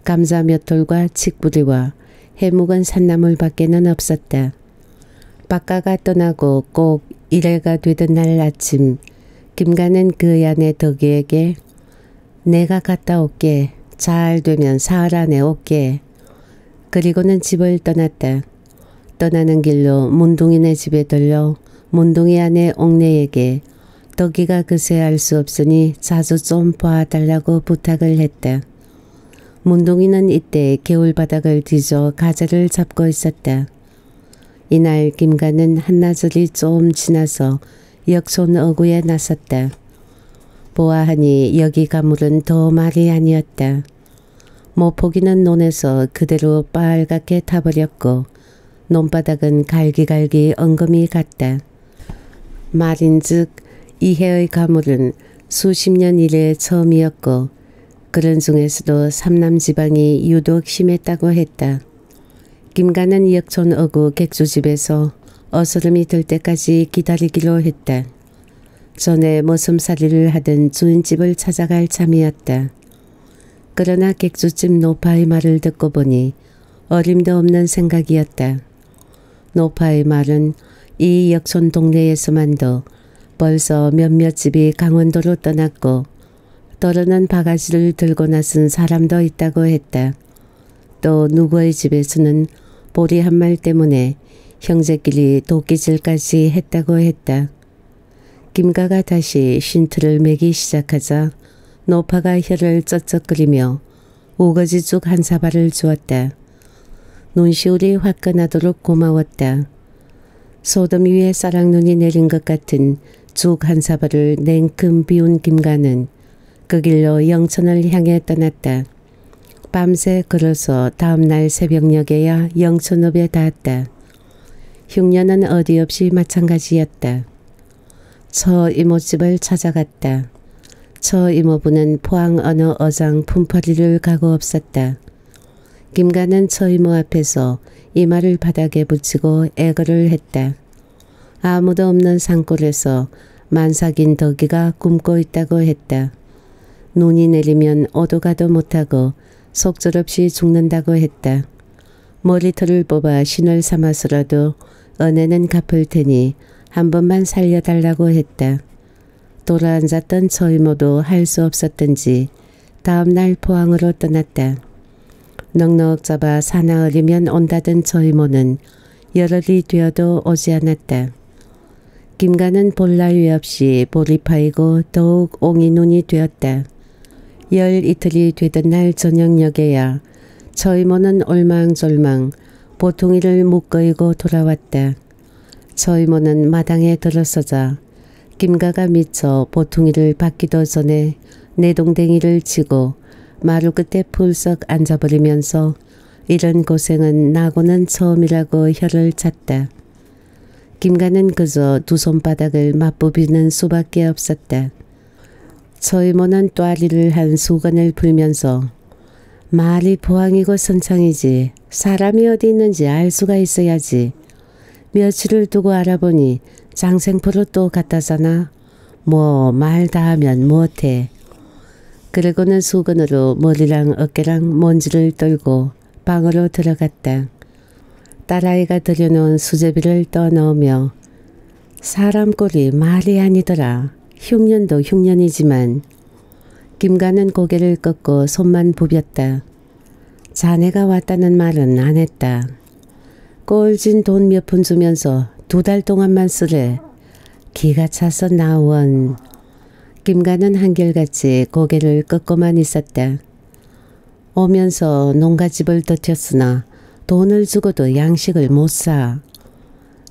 감자 몇 톨과 칡뿌리와 해묵은 산나물밖에는 없었다. 박가가 떠나고 꼭 일해가 되던 날 아침, 김가는 그의 아내 덕이에게 "내가 갔다 올게. 잘 되면 사흘 안에 올게." 그리고는 집을 떠났다. 떠나는 길로 문둥이네 집에 들러 문둥이 아내 옥내에게 덕이가 그새 알 수 없으니 자주 좀 봐달라고 부탁을 했다. 문둥이는 이때 개울바닥을 뒤져 가재를 잡고 있었다. 이날 김가는 한나절이 좀 지나서 역촌 어구에 나섰다. 보아하니 여기 가물은 더 말이 아니었다. 모포기는 논에서 그대로 빨갛게 타버렸고 논바닥은 갈기갈기 엉금이 갔다. 말인즉 이해의 가물은 수십 년 이래 처음이었고 그런 중에서도 삼남지방이 유독 심했다고 했다. 김가는 역촌 어구 객주집에서 어스름이 들 때까지 기다리기로 했다. 전에 머슴살이를 하던 주인집을 찾아갈 참이었다. 그러나 객주집 노파의 말을 듣고 보니 어림도 없는 생각이었다. 노파의 말은 이 역촌 동네에서만도 벌써 몇몇 집이 강원도로 떠났고 떨어는 바가지를 들고 나선 사람도 있다고 했다. 또 누구의 집에서는 보리 한 말 때문에 형제끼리 도끼질까지 했다고 했다. 김가가 다시 쉰트를 매기 시작하자 노파가 혀를 쩍쩍거리며 우거지 죽 한 사발을 주었다. 눈시울이 화끈하도록 고마웠다. 소돔 위에 사랑눈이 내린 것 같은 죽 한 사발을 냉큼 비운 김가는 그 길로 영천을 향해 떠났다. 밤새 걸어서 다음날 새벽녘에야 영천읍에 닿았다. 흉년은 어디 없이 마찬가지였다. 처 이모집을 찾아갔다. 처 이모부는 포항 어느 어장 품팔이를 가고 없었다. 김가는 처 이모 앞에서 이마를 바닥에 붙이고 애걸을 했다. 아무도 없는 산골에서 만삭인 덕이가 굶고 있다고 했다. 눈이 내리면 어도가도 못하고 속절없이 죽는다고 했다. 머리털을 뽑아 신을 삼아서라도 은혜는 갚을 테니 한 번만 살려달라고 했다. 돌아앉았던 서이모도 할 수 없었던지 다음날 포항으로 떠났다. 넉넉 잡아 사나흘이면 온다던 서이모는 열흘이 되어도 오지 않았다. 김가는 볼 나위 없이 볼이 파이고 더욱 옹이 눈이 되었다. 열 이틀이 되던 날 저녁녘에야 서이모는 올망졸망 보통이를 묶어이고 돌아왔다. 서이모는 마당에 들어서자 김가가 미쳐 보통이를 받기도 전에 내동댕이를 치고 마루 끝에 풀썩 앉아버리면서 이런 고생은 나고는 처음이라고 혀를 찼다. 김가는 그저 두 손바닥을 맞부비는 수밖에 없었다. 서이모는 또아리를 한 수건을 풀면서 말이 포항이고 선창이지 사람이 어디 있는지 알 수가 있어야지. 며칠을 두고 알아보니 장생포로 또 갔다잖아. 뭐 말 다 하면 못해. 그러고는 수건으로 머리랑 어깨랑 먼지를 떨고 방으로 들어갔다. 딸아이가 들여놓은 수제비를 떠넣으며 사람 꼴이 말이 아니더라. 흉년도 흉년이지만. 김가는 고개를 꺾고 손만 부볐다. 자네가 왔다는 말은 안 했다. 꼴진 돈 몇 푼 주면서 두 달 동안만 쓰래. 기가 차서 나원. 김가는 한결같이 고개를 꺾고만 있었다. 오면서 농가집을 덧쳤으나 돈을 주고도 양식을 못 사.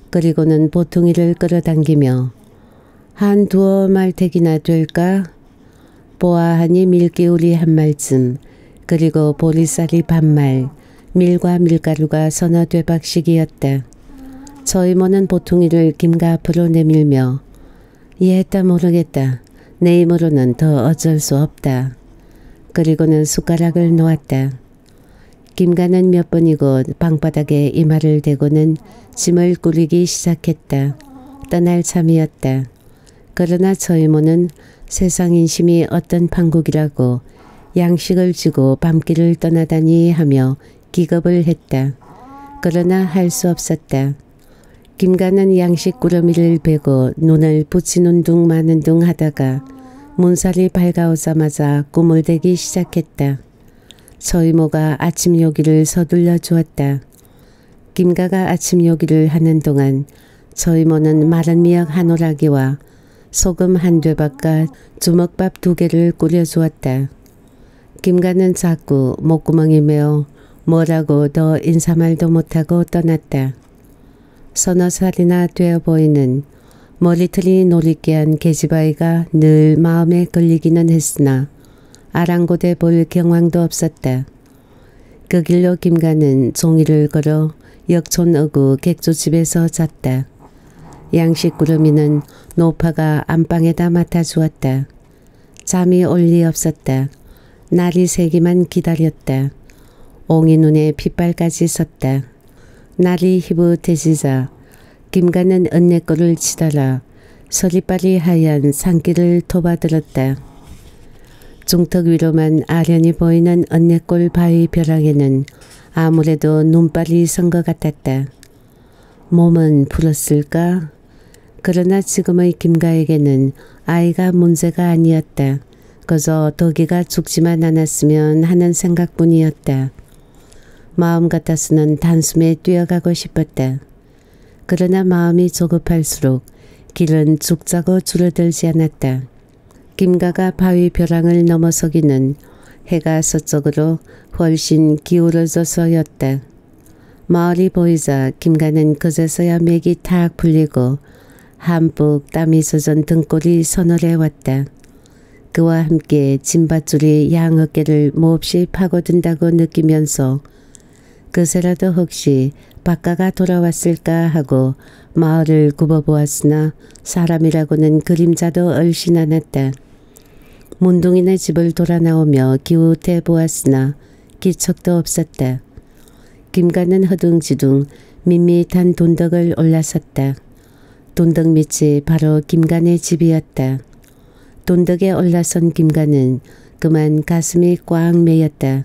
그리고는 보통이를 끌어당기며 한 두어 말택이나 될까? 보아하니 밀기울이 한 말쯤, 그리고 보리쌀이 반말, 밀과 밀가루가 서너 되박씩이었다. 서이모는 보통이를 김가 앞으로 내밀며 이해했다 모르겠다. 내 힘으로는 더 어쩔 수 없다. 그리고는 숟가락을 놓았다. 김가는 몇 번이고 방바닥에 이마를 대고는 짐을 꾸리기 시작했다. 떠날 참이었다. 그러나 서이모는 세상 인심이 어떤 판국이라고 양식을 쥐고 밤길을 떠나다니 하며 기겁을 했다. 그러나 할 수 없었다. 김가는 양식 꾸러미를 베고 눈을 붙이는 둥 마는 둥 하다가 문살이 밝아오자마자 꿈을 대기 시작했다. 서이모가 아침 요기를 서둘러 주었다. 김가가 아침 요기를 하는 동안 서이모는 마른 미역 한 오라기와 소금 한 되박과 주먹밥 두 개를 꾸려주었다. 김가는 자꾸 목구멍이 메어 뭐라고 더 인사말도 못하고 떠났다. 서너 살이나 되어 보이는 머리털이 노리끼한 계집아이가 늘 마음에 걸리기는 했으나 아랑곳에 볼 경황도 없었다. 그 길로 김가는 종일을 걸어 역촌 어구 객조집에서 잤다. 양식구름이는 노파가 안방에다 맡아주었다. 잠이 올 리 없었다. 날이 새기만 기다렸다. 옹이 눈에 핏발까지 섰다. 날이 희붓해지자 김가는 은맷골을 치달아 서리빨이 하얀 산길을 도바들었다. 중턱 위로만 아련히 보이는 은맷골 바위 벼랑에는 아무래도 눈발이 선 것 같았다. 몸은 풀었을까? 그러나 지금의 김가에게는 아이가 문제가 아니었다. 그저 덕이가 죽지만 않았으면 하는 생각뿐이었다. 마음 같아서는 단숨에 뛰어가고 싶었다. 그러나 마음이 조급할수록 길은 죽자고 줄어들지 않았다. 김가가 바위 벼랑을 넘어서기는 해가 서쪽으로 훨씬 기울어져서였다. 마을이 보이자 김가는 그제서야 맥이 탁 풀리고 한뿍 땀이 젖은 등골이 서늘해 왔다. 그와 함께 짐밧줄이 양 어깨를 몹시 파고든다고 느끼면서 그새라도 혹시 바깥가 돌아왔을까 하고 마을을 굽어보았으나 사람이라고는 그림자도 얼씬 않았다. 문둥이네 집을 돌아 나오며 기웃해 보았으나 기척도 없었다. 김가는 허둥지둥 밋밋한 돈덕을 올라섰다. 돈덕 밑이 바로 김간의 집이었다. 돈덕에 올라선 김간은 그만 가슴이 꽉 메였다.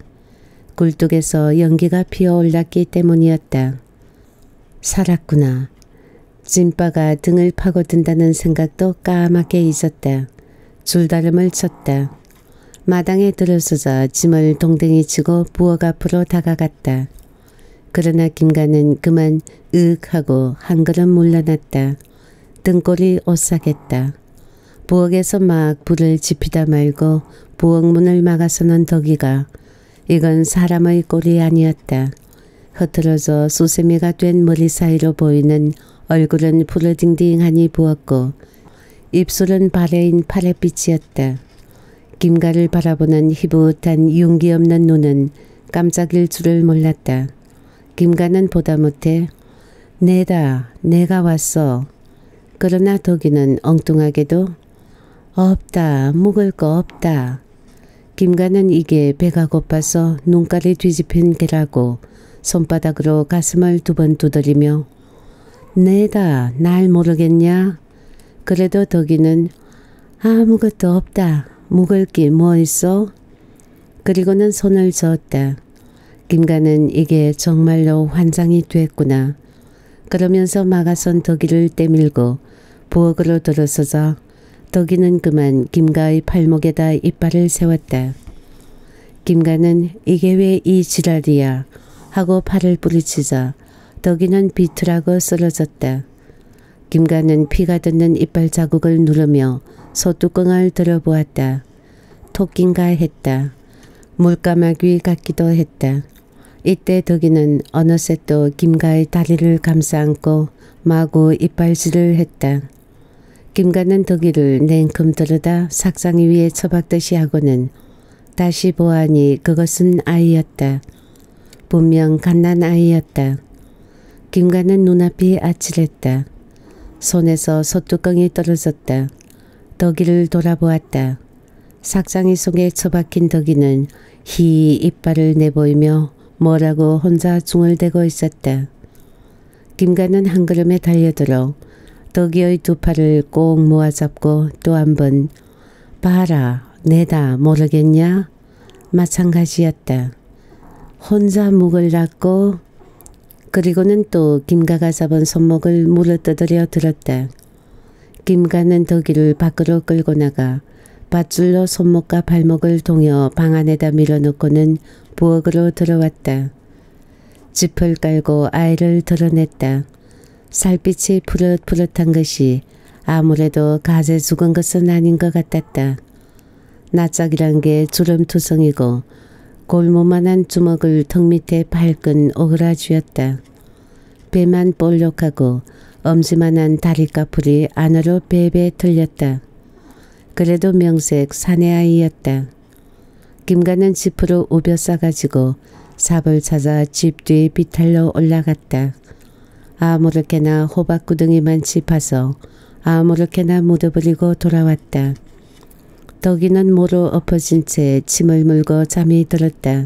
굴뚝에서 연기가 피어올랐기 때문이었다. 살았구나. 찐빠가 등을 파고든다는 생각도 까맣게 잊었다. 줄다름을 쳤다. 마당에 들어서자 짐을 동댕이 치고 부엌 앞으로 다가갔다. 그러나 김간은 그만 으윽 하고 한 걸음 물러났다. 등골이 오싹했다. 부엌에서 막 불을 지피다 말고 부엌문을 막아서는 덕이가 이건 사람의 꼴이 아니었다. 흐트러져 수세미가 된 머리 사이로 보이는 얼굴은 푸르딩딩하니 부었고 입술은 바래인 파래빛이었다. 김가를 바라보는 희붓한 윤기 없는 눈은 깜짝일 줄을 몰랐다. 김가는 보다 못해 내다 내가 왔어. 그러나 덕이는 엉뚱하게도 없다 묵을 거 없다. 김가는 이게 배가 고파서 눈깔이 뒤집힌 개라고 손바닥으로 가슴을 두 번 두드리며 내다 날 모르겠냐. 그래도 덕이는 아무것도 없다. 묵을 게 뭐 있어? 그리고는 손을 저었다. 김가는 이게 정말로 환장이 됐구나. 그러면서 막아선 덕이를 때밀고 부엌으로 들어서자 덕이는 그만 김가의 팔목에다 이빨을 세웠다. 김가는 이게 왜 이 지랄이야 하고 팔을 뿌리치자 덕이는 비틀하고 쓰러졌다. 김가는 피가 돋는 이빨 자국을 누르며 소뚜껑을 들어보았다. 토낀가 했다. 물까마귀 같기도 했다. 이때 덕이는 어느새 또 김가의 다리를 감싸안고 마구 이빨질을 했다. 김가는 덕이를 냉큼 들여다 삭상이 위에 처박듯이 하고는 다시 보아하니 그것은 아이였다. 분명 갓난 아이였다. 김가는 눈앞이 아찔했다. 손에서 소뚜껑이 떨어졌다. 덕이를 돌아보았다. 삭상이 속에 처박힌 덕이는 희 이빨을 내보이며 뭐라고 혼자 중얼대고 있었다. 김가는 한 걸음에 달려들어 덕이의 두 팔을 꼭 모아잡고 또 한 번 봐라 내다 모르겠냐? 마찬가지였다. 혼자 묵을 낳고. 그리고는 또 김가가 잡은 손목을 물어뜯으려 들었다. 김가는 덕이를 밖으로 끌고 나가 밧줄로 손목과 발목을 동여 방 안에다 밀어넣고는 부엌으로 들어왔다. 짚을 깔고 아이를 드러냈다. 살빛이 푸릇푸릇한 것이 아무래도 가재 죽은 것은 아닌 것 같았다. 낯짝이란 게 주름투성이고 골무만한 주먹을 턱 밑에 발끈 오그라쥐었다. 배만 볼록하고 엄지만한 다리까풀이 안으로 베베 틀렸다. 그래도 명색 사내아이였다. 김가는 지프로 우벼 싸가지고 삽을 찾아 집 뒤 비탈로 올라갔다. 아무렇게나 호박구덩이만 짚어서 아무렇게나 묻어버리고 돌아왔다. 덕이는 모로 엎어진 채 침을 물고 잠이 들었다.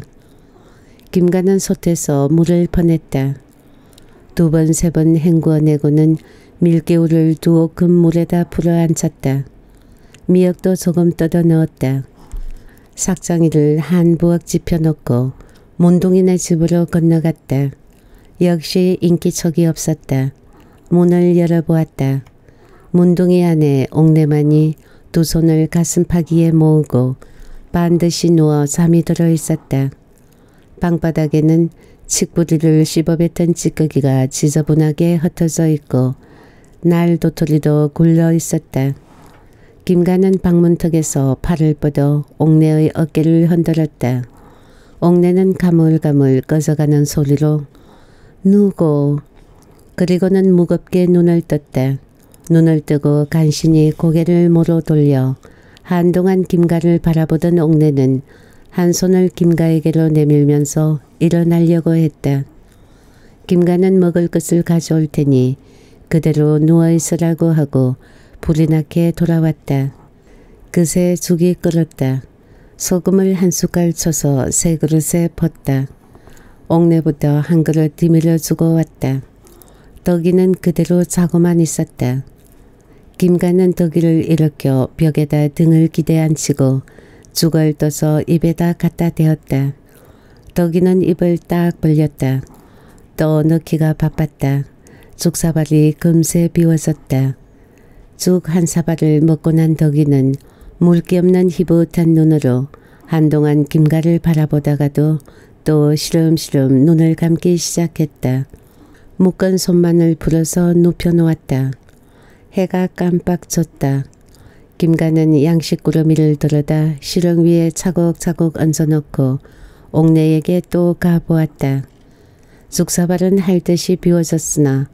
김가는 솥에서 물을 퍼냈다. 두 번 세 번 헹구어내고는 밀개울을 두 오금 물에다 불어앉혔다. 미역도 조금 뜯어 넣었다. 삭장이를 한 부엌 집혀놓고 문둥이네 집으로 건너갔다. 역시 인기척이 없었다. 문을 열어보았다. 문둥이 안에 옥내만이 두 손을 가슴팍위에 모으고 반드시 누워 잠이 들어 있었다. 방바닥에는 칡뿌리를 씹어뱉은 찌꺼기가 지저분하게 흩어져 있고 날 도토리도 굴러 있었다. 김가는 방문턱에서 팔을 뻗어 옥내의 어깨를 흔들었다. 옥내는 가물가물 꺼져가는 소리로 누구? 그리고는 무겁게 눈을 떴다. 눈을 뜨고 간신히 고개를 모로 돌려 한동안 김가를 바라보던 옥내는 한 손을 김가에게로 내밀면서 일어나려고 했다. 김가는 먹을 것을 가져올 테니 그대로 누워있으라고 하고 불이 나게 돌아왔다. 그새 죽이 끓었다. 소금을 한 숟갈 쳐서 세 그릇에 붓다. 옥내부터 한 그릇 뒤밀어주고 왔다. 덕이는 그대로 자고만 있었다. 김가는 더기를 일으켜 벽에다 등을 기대 앉히고 죽을 떠서 입에다 갖다 대었다. 더기는 입을 딱 벌렸다. 떠 넣기가 바빴다. 죽사발이 금세 비워졌다. 죽 한 사발을 먹고 난 덕이는 물기 없는 희붓한 눈으로 한동안 김가를 바라보다가도 또 시름시름 눈을 감기 시작했다. 묶은 손만을 풀어서 눕혀놓았다. 해가 깜빡 졌다. 김가는 양식구러미를 들어다 시름 위에 차곡차곡 얹어놓고 옥내에게 또 가보았다. 죽사발은 할 듯이 비워졌으나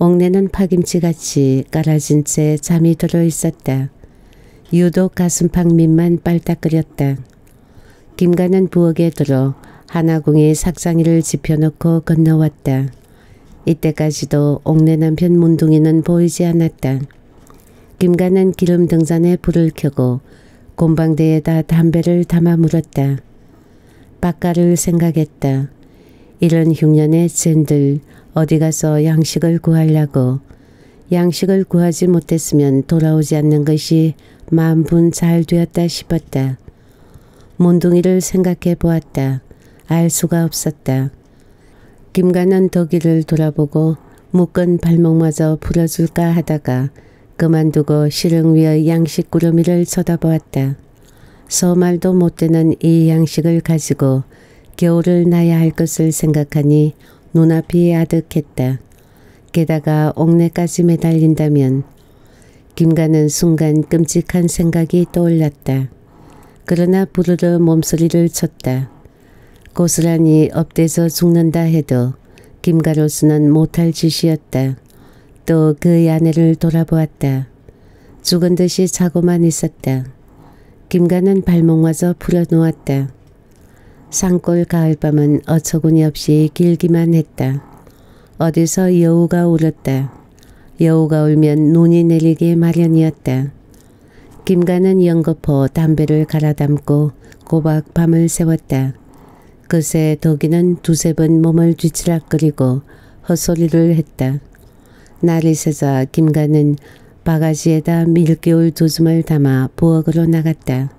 옥내는 파김치같이 깔아진 채 잠이 들어있었다. 유독 가슴팍 밑만 빨딱거렸다. 김가는 부엌에 들어 하나궁의 삭상이를 지펴놓고 건너왔다. 이때까지도 옥내 남편 문둥이는 보이지 않았다. 김가는 기름 등잔에 불을 켜고 곰방대에다 담배를 담아 물었다. 바깥을 생각했다. 이런 흉년에 젠들 어디 가서 양식을 구하려고. 양식을 구하지 못했으면 돌아오지 않는 것이 만분 잘 되었다 싶었다. 몬둥이를 생각해 보았다. 알 수가 없었다. 김가는 덕이를 돌아보고 묶은 발목마저 풀어줄까 하다가 그만두고 시릉 위의 양식구름이를 쳐다보았다. 서말도 못되는 이 양식을 가지고 겨울을 나야 할 것을 생각하니 눈앞이 아득했다. 게다가 옥내까지 매달린다면. 김가는 순간 끔찍한 생각이 떠올랐다. 그러나 부르르 몸소리를 쳤다. 고스란히 업돼서 죽는다 해도 김가로서는 못할 짓이었다. 또 그의 아내를 돌아보았다. 죽은 듯이 자고만 있었다. 김가는 발목마저 풀어놓았다. 산골 가을밤은 어처구니 없이 길기만 했다. 어디서 여우가 울었다. 여우가 울면 눈이 내리기 마련이었다. 김가는 연거포 담배를 갈아담고 꼬박 밤을 새웠다. 그새 덕이는 두세 번 몸을 뒤치락거리고 헛소리를 했다. 날이 새자 김가는 바가지에다 밀겨울 두 줌을 담아 부엌으로 나갔다.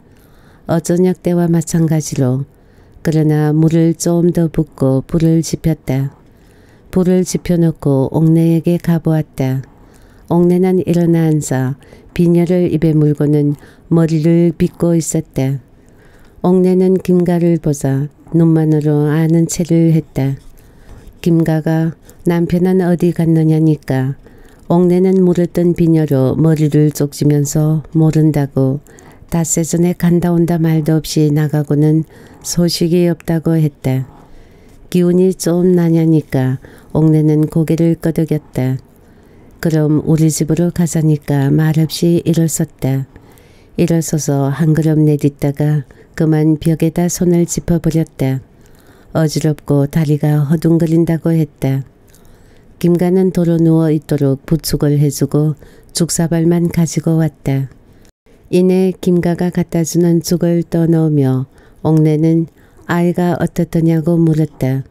어저녁 때와 마찬가지로. 그러나 물을 좀 더 붓고 불을 지폈다. 불을 지펴놓고 옥내에게 가보았다. 옥내는 일어나 앉아 비녀를 입에 물고는 머리를 빗고 있었다. 옥내는 김가를 보자 눈만으로 아는 체를 했다. 김가가 남편은 어디 갔느냐니까 옥내는 물었던 비녀로 머리를 쪽지면서 모른다고 닷새 전에 간다 온다 말도 없이 나가고는 소식이 없다고 했다. 기운이 좀 나냐니까 옥내는 고개를 끄덕였다. 그럼 우리 집으로 가자니까 말없이 일어섰다. 일어서서 한 걸음 내딛다가 그만 벽에다 손을 짚어버렸다. 어지럽고 다리가 허둥거린다고 했다. 김가는 도로 누워 있도록 부축을 해주고 죽사발만 가지고 왔다. 이내 김가가 갖다주는 죽을 떠넣으며 옥내는 아이가 어떻더냐고 물었다.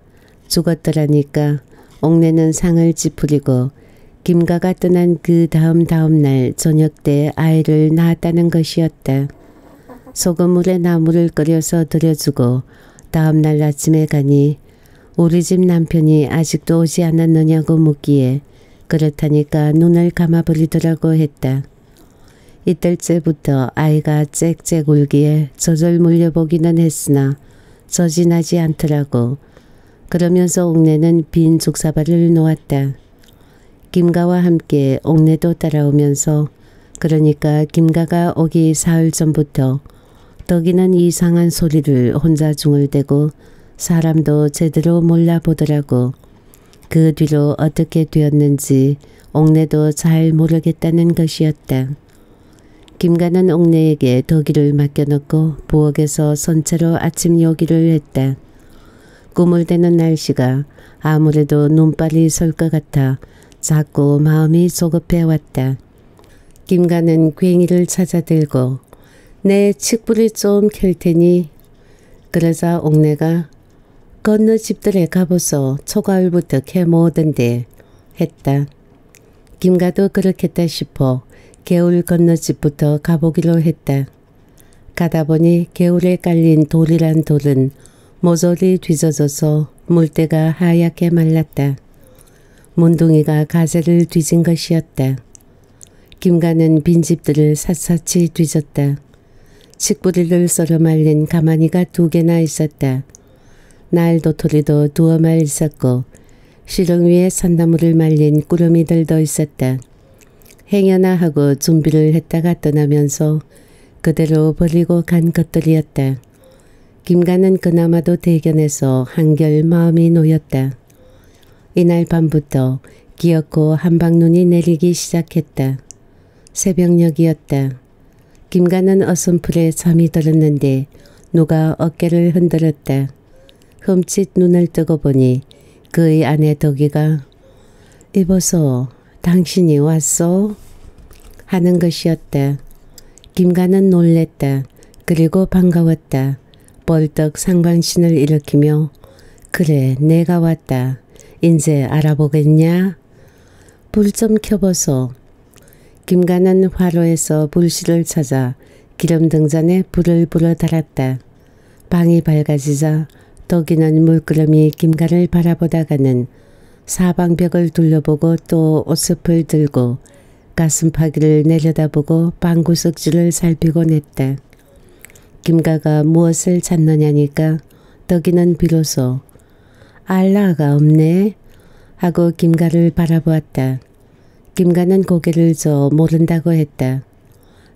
죽었더라니까. 옥내는 상을 찌푸리고 김가가 떠난 그 다음 다음 날 저녁 때 아이를 낳았다는 것이었다. 소금물에 나물을 끓여서 들여주고 다음 날 아침에 가니 우리 집 남편이 아직도 오지 않았느냐고 묻기에 그렇다니까 눈을 감아버리더라고 했다. 이틀째부터 아이가 짹짹 울기에 저절 물려보기는 했으나 저진하지 않더라고. 그러면서 옥내는 빈 죽사발을 놓았다. 김가와 함께 옥내도 따라오면서 그러니까 김가가 오기 사흘 전부터 덕이는 이상한 소리를 혼자 중얼대고 사람도 제대로 몰라보더라고. 그 뒤로 어떻게 되었는지 옥내도 잘 모르겠다는 것이었다. 김가는 옥내에게 덕이를 맡겨놓고 부엌에서 선체로 아침 요기를 했다. 꾸물대는 날씨가 아무래도 눈발이 설 것 같아 자꾸 마음이 조급해왔다. 김가는 괭이를 찾아들고 내 칡불을 좀 켤 테니. 그러자 옥내가 건너 집들에 가보소 초가을부터 캐모으던데 했다. 김가도 그렇겠다 싶어 개울 건너집부터 가보기로 했다. 가다 보니 개울에 깔린 돌이란 돌은 모조리 뒤져져서 물때가 하얗게 말랐다. 문둥이가 가재를 뒤진 것이었다. 김가는 빈집들을 샅샅이 뒤졌다. 칡뿌리를 썰어 말린 가마니가 두 개나 있었다. 날 도토리도 두어 말 있었고 시렁 위에 산나물을 말린 꾸러미들도 있었다. 행여나 하고 준비를 했다가 떠나면서 그대로 버리고 간 것들이었다. 김가는 그나마도 대견해서 한결 마음이 놓였다. 이날 밤부터 기어코 한방눈이 내리기 시작했다. 새벽녘이었다. 김가는 어슴풀에 잠이 들었는데 누가 어깨를 흔들었다. 흠칫 눈을 뜨고 보니 그의 아내 덕이가 "이보소, 당신이 왔소?" 하는 것이었다. 김가는 놀랬다. 그리고 반가웠다. 벌떡 상반신을 일으키며 "그래, 내가 왔다. 인제 알아보겠냐? 불 좀 켜보소." 김가는 화로에서 불씨를 찾아 기름등잔에 불을 불어 달았다. 방이 밝아지자 덕이는 물끄러미 김가를 바라보다가는 사방벽을 둘러보고 또 옷숲을 들고 가슴파기를 내려다보고 방구석지를 살피곤 했다. 김가가 무엇을 찾느냐니까 덕이는 비로소 "알라가 없네" 하고 김가를 바라보았다. 김가는 고개를 저어 모른다고 했다.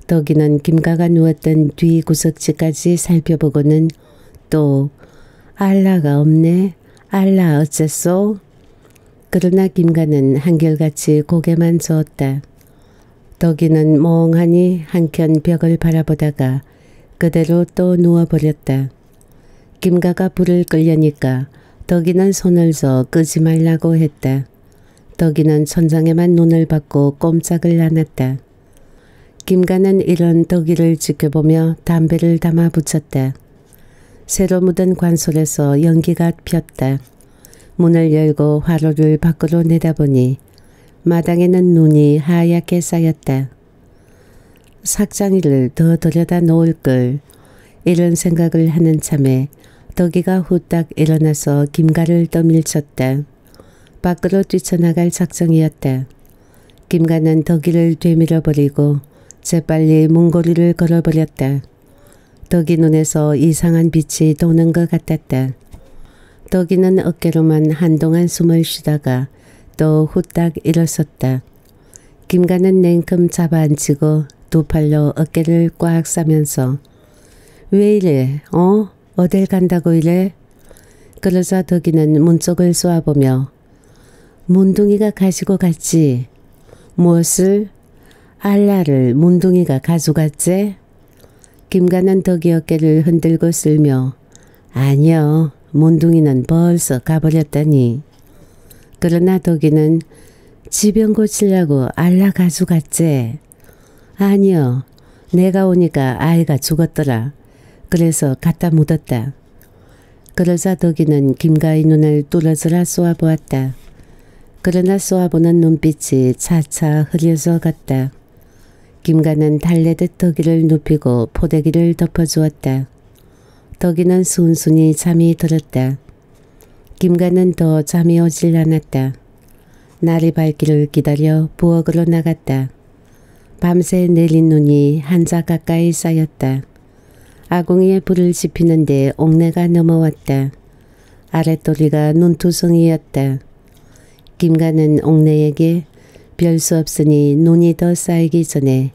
덕이는 김가가 누웠던 뒤 구석지까지 살펴보고는 또 "알라가 없네. 알라 어째소?" 그러나 김가는 한결같이 고개만 저었다. 덕이는 멍하니 한켠 벽을 바라보다가 그대로 또 누워버렸다. 김가가 불을 끌려니까 덕이는 손을 저어 끄지 말라고 했다. 덕이는 천장에만 눈을 받고 꼼짝을 않았다. 김가는 이런 덕이를 지켜보며 담배를 담아 붙였다. 새로 묻은 관솔에서 연기가 폈다. 문을 열고 화로를 밖으로 내다보니 마당에는 눈이 하얗게 쌓였다. 삭장이를 더 들여다 놓을 걸, 이런 생각을 하는 참에 덕이가 후딱 일어나서 김가를 떠밀쳤다. 밖으로 뛰쳐나갈 작정이었다. 김가는 덕이를 되밀어버리고 재빨리 문고리를 걸어버렸다. 덕이 눈에서 이상한 빛이 도는 것 같았다. 덕이는 어깨로만 한동안 숨을 쉬다가 또 후딱 일어섰다. 김가는 냉큼 잡아앉히고 두 팔로 어깨를 꽉 싸면서 "왜 이래? 어? 어딜 간다고 이래?" 그러자 덕이는 문 쪽을 쏘아보며 "문둥이가 가지고 갔지." "무엇을?" "알라를 문둥이가 가져갔지?" 김가는 덕이 어깨를 흔들고 쓸며 "아니요. 문둥이는 벌써 가버렸다니." 그러나 덕이는 "지병 고치려고 알라 가져갔지?" "아니요. 내가 오니까 아이가 죽었더라. 그래서 갖다 묻었다." 그러자 덕이는 김가의 눈을 뚫어져라 쏘아보았다. 그러나 쏘아보는 눈빛이 차차 흐려져 갔다. 김가는 달래듯 덕이를 눕히고 포대기를 덮어주었다. 덕이는 순순히 잠이 들었다. 김가는 더 잠이 오질 않았다. 날이 밝기를 기다려 부엌으로 나갔다. 밤새 내린 눈이 한자 가까이 쌓였다. 아궁이에 불을 지피는데 옥내가 넘어왔다. 아랫도리가 눈투성이였다. 김가는 옥내에게 "별 수 없으니 눈이 더 쌓이기 전에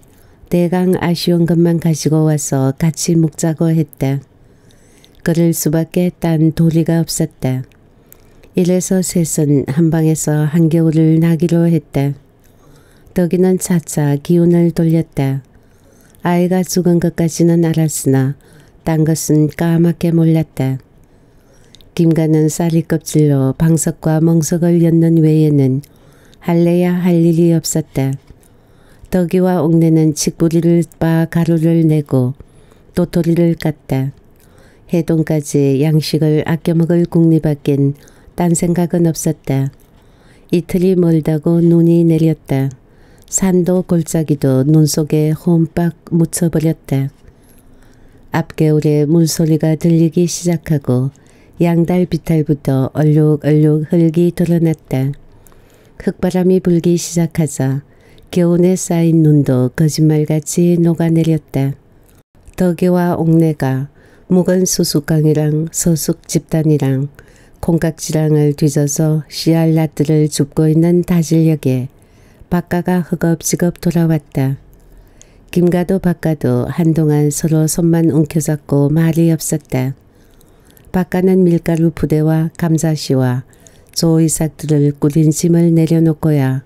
대강 아쉬운 것만 가지고 와서 같이 묵자고" 했다. 그럴 수밖에 딴 도리가 없었다. 이래서 셋은 한방에서 한겨울을 나기로 했다. 덕이는 차차 기운을 돌렸다. 아이가 죽은 것까지는 알았으나 딴 것은 까맣게 몰랐다. 김가는 쌀이 껍질로 방석과 멍석을 엮는 외에는 할래야 할 일이 없었다. 덕이와 옥내는 칡뿌리를 빻아 가루를 내고 도토리를 깠다. 해동까지 양식을 아껴먹을 궁리밖엔 딴 생각은 없었다. 이틀이 멀다고 눈이 내렸다. 산도 골짜기도 눈속에 홈빡 묻혀버렸다. 앞개울에 물소리가 들리기 시작하고 양달비탈부터 얼룩얼룩 흙이 드러났다. 흙바람이 불기 시작하자 겨운에 쌓인 눈도 거짓말같이 녹아내렸다. 덕이와 옥내가 묵은 수수깡이랑 서숙 집단이랑 콩깍지랑을 뒤져서 씨알라트를 줍고 있는 다질역에 박가가 허겁지겁 돌아왔다. 김가도 박가도 한동안 서로 손만 움켜잡고 말이 없었다. 박가는 밀가루 부대와 감자씨와 조이삭들을 꾸린 짐을 내려놓고야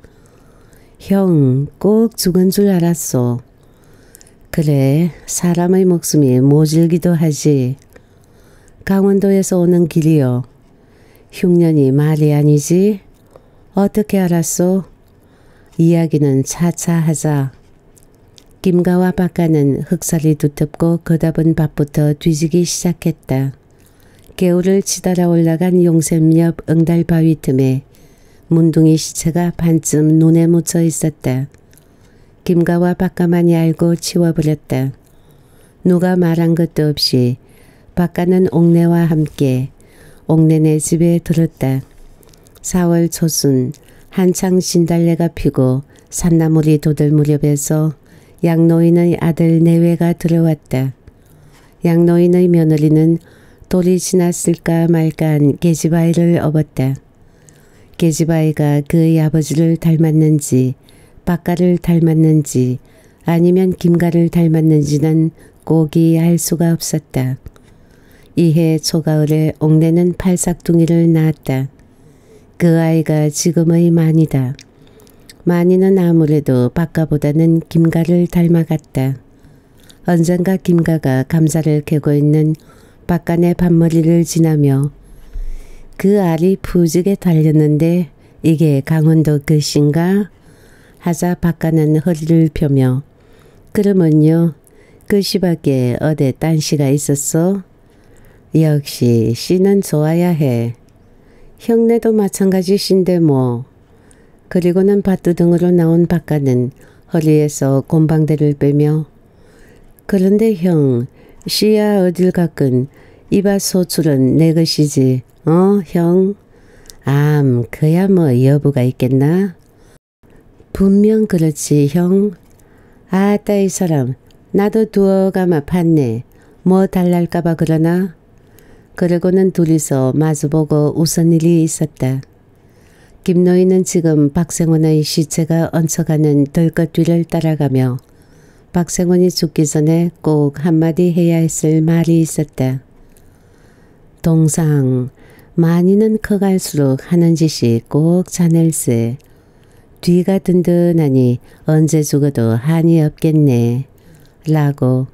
형, 꼭 죽은 줄 알았소. 그래, 사람의 목숨이 모질기도 하지. 강원도에서 오는 길이요. 흉년이 말이 아니지? 어떻게 알았소? 이야기는 차차 하자. 김가와 박가는 흑살이 두텁고 거다본 밭부터 뒤지기 시작했다. 개울을 치달아 올라간 용샘 옆 응달바위 틈에 문둥이 시체가 반쯤 눈에 묻혀 있었다. 김가와 박가만이 알고 치워버렸다. 누가 말한 것도 없이 박가는 옥내와 함께 옥내네 집에 들었다. 사월 초순 한창 진달래가 피고 산나물이 돋을 무렵에서 양노인의 아들 내외가 들어왔다. 양노인의 며느리는 돌이 지났을까 말까한 계집아이를 업었다. 계집아이가 그의 아버지를 닮았는지 박가를 닮았는지 아니면 김가를 닮았는지는 꼭이 알 수가 없었다. 이해 초가을에 옥내는 팔삭둥이를 낳았다. 그 아이가 지금의 만이다. 만이는 아무래도 박가보다는 김가를 닮아갔다. 언젠가 김가가 감자를 캐고 있는 박간의 밭머리를 지나며 그 알이 푸지게 달렸는데 이게 강원도 글씨인가? 하자 박가는 허리를 펴며 그러면요 글씨밖에 어디 딴 씨가 있었어? 역시 씨는 좋아야 해. 형네도 마찬가지 씨인데 뭐. 그리고는 밭두등으로 나온 박가는 허리에서 곰방대를 빼며 그런데 형 씨야 어딜 갔건 이밭 소출은 내 것이지. 어 형? 암 그야 뭐 여부가 있겠나? 분명 그렇지 형. 아따 이 사람 나도 두어가마 봤네. 뭐 달랄까봐 그러나? 그러고는 둘이서 마주보고 웃은 일이 있었다. 김노인은 지금 박생원의 시체가 얹혀가는 덜것 뒤를 따라가며 박생원이 죽기 전에 꼭 한마디 해야 했을 말이 있었다. 동상, 많이는 커갈수록 하는 짓이 꼭 자넬세. 뒤가 든든하니 언제 죽어도 한이 없겠네. 라고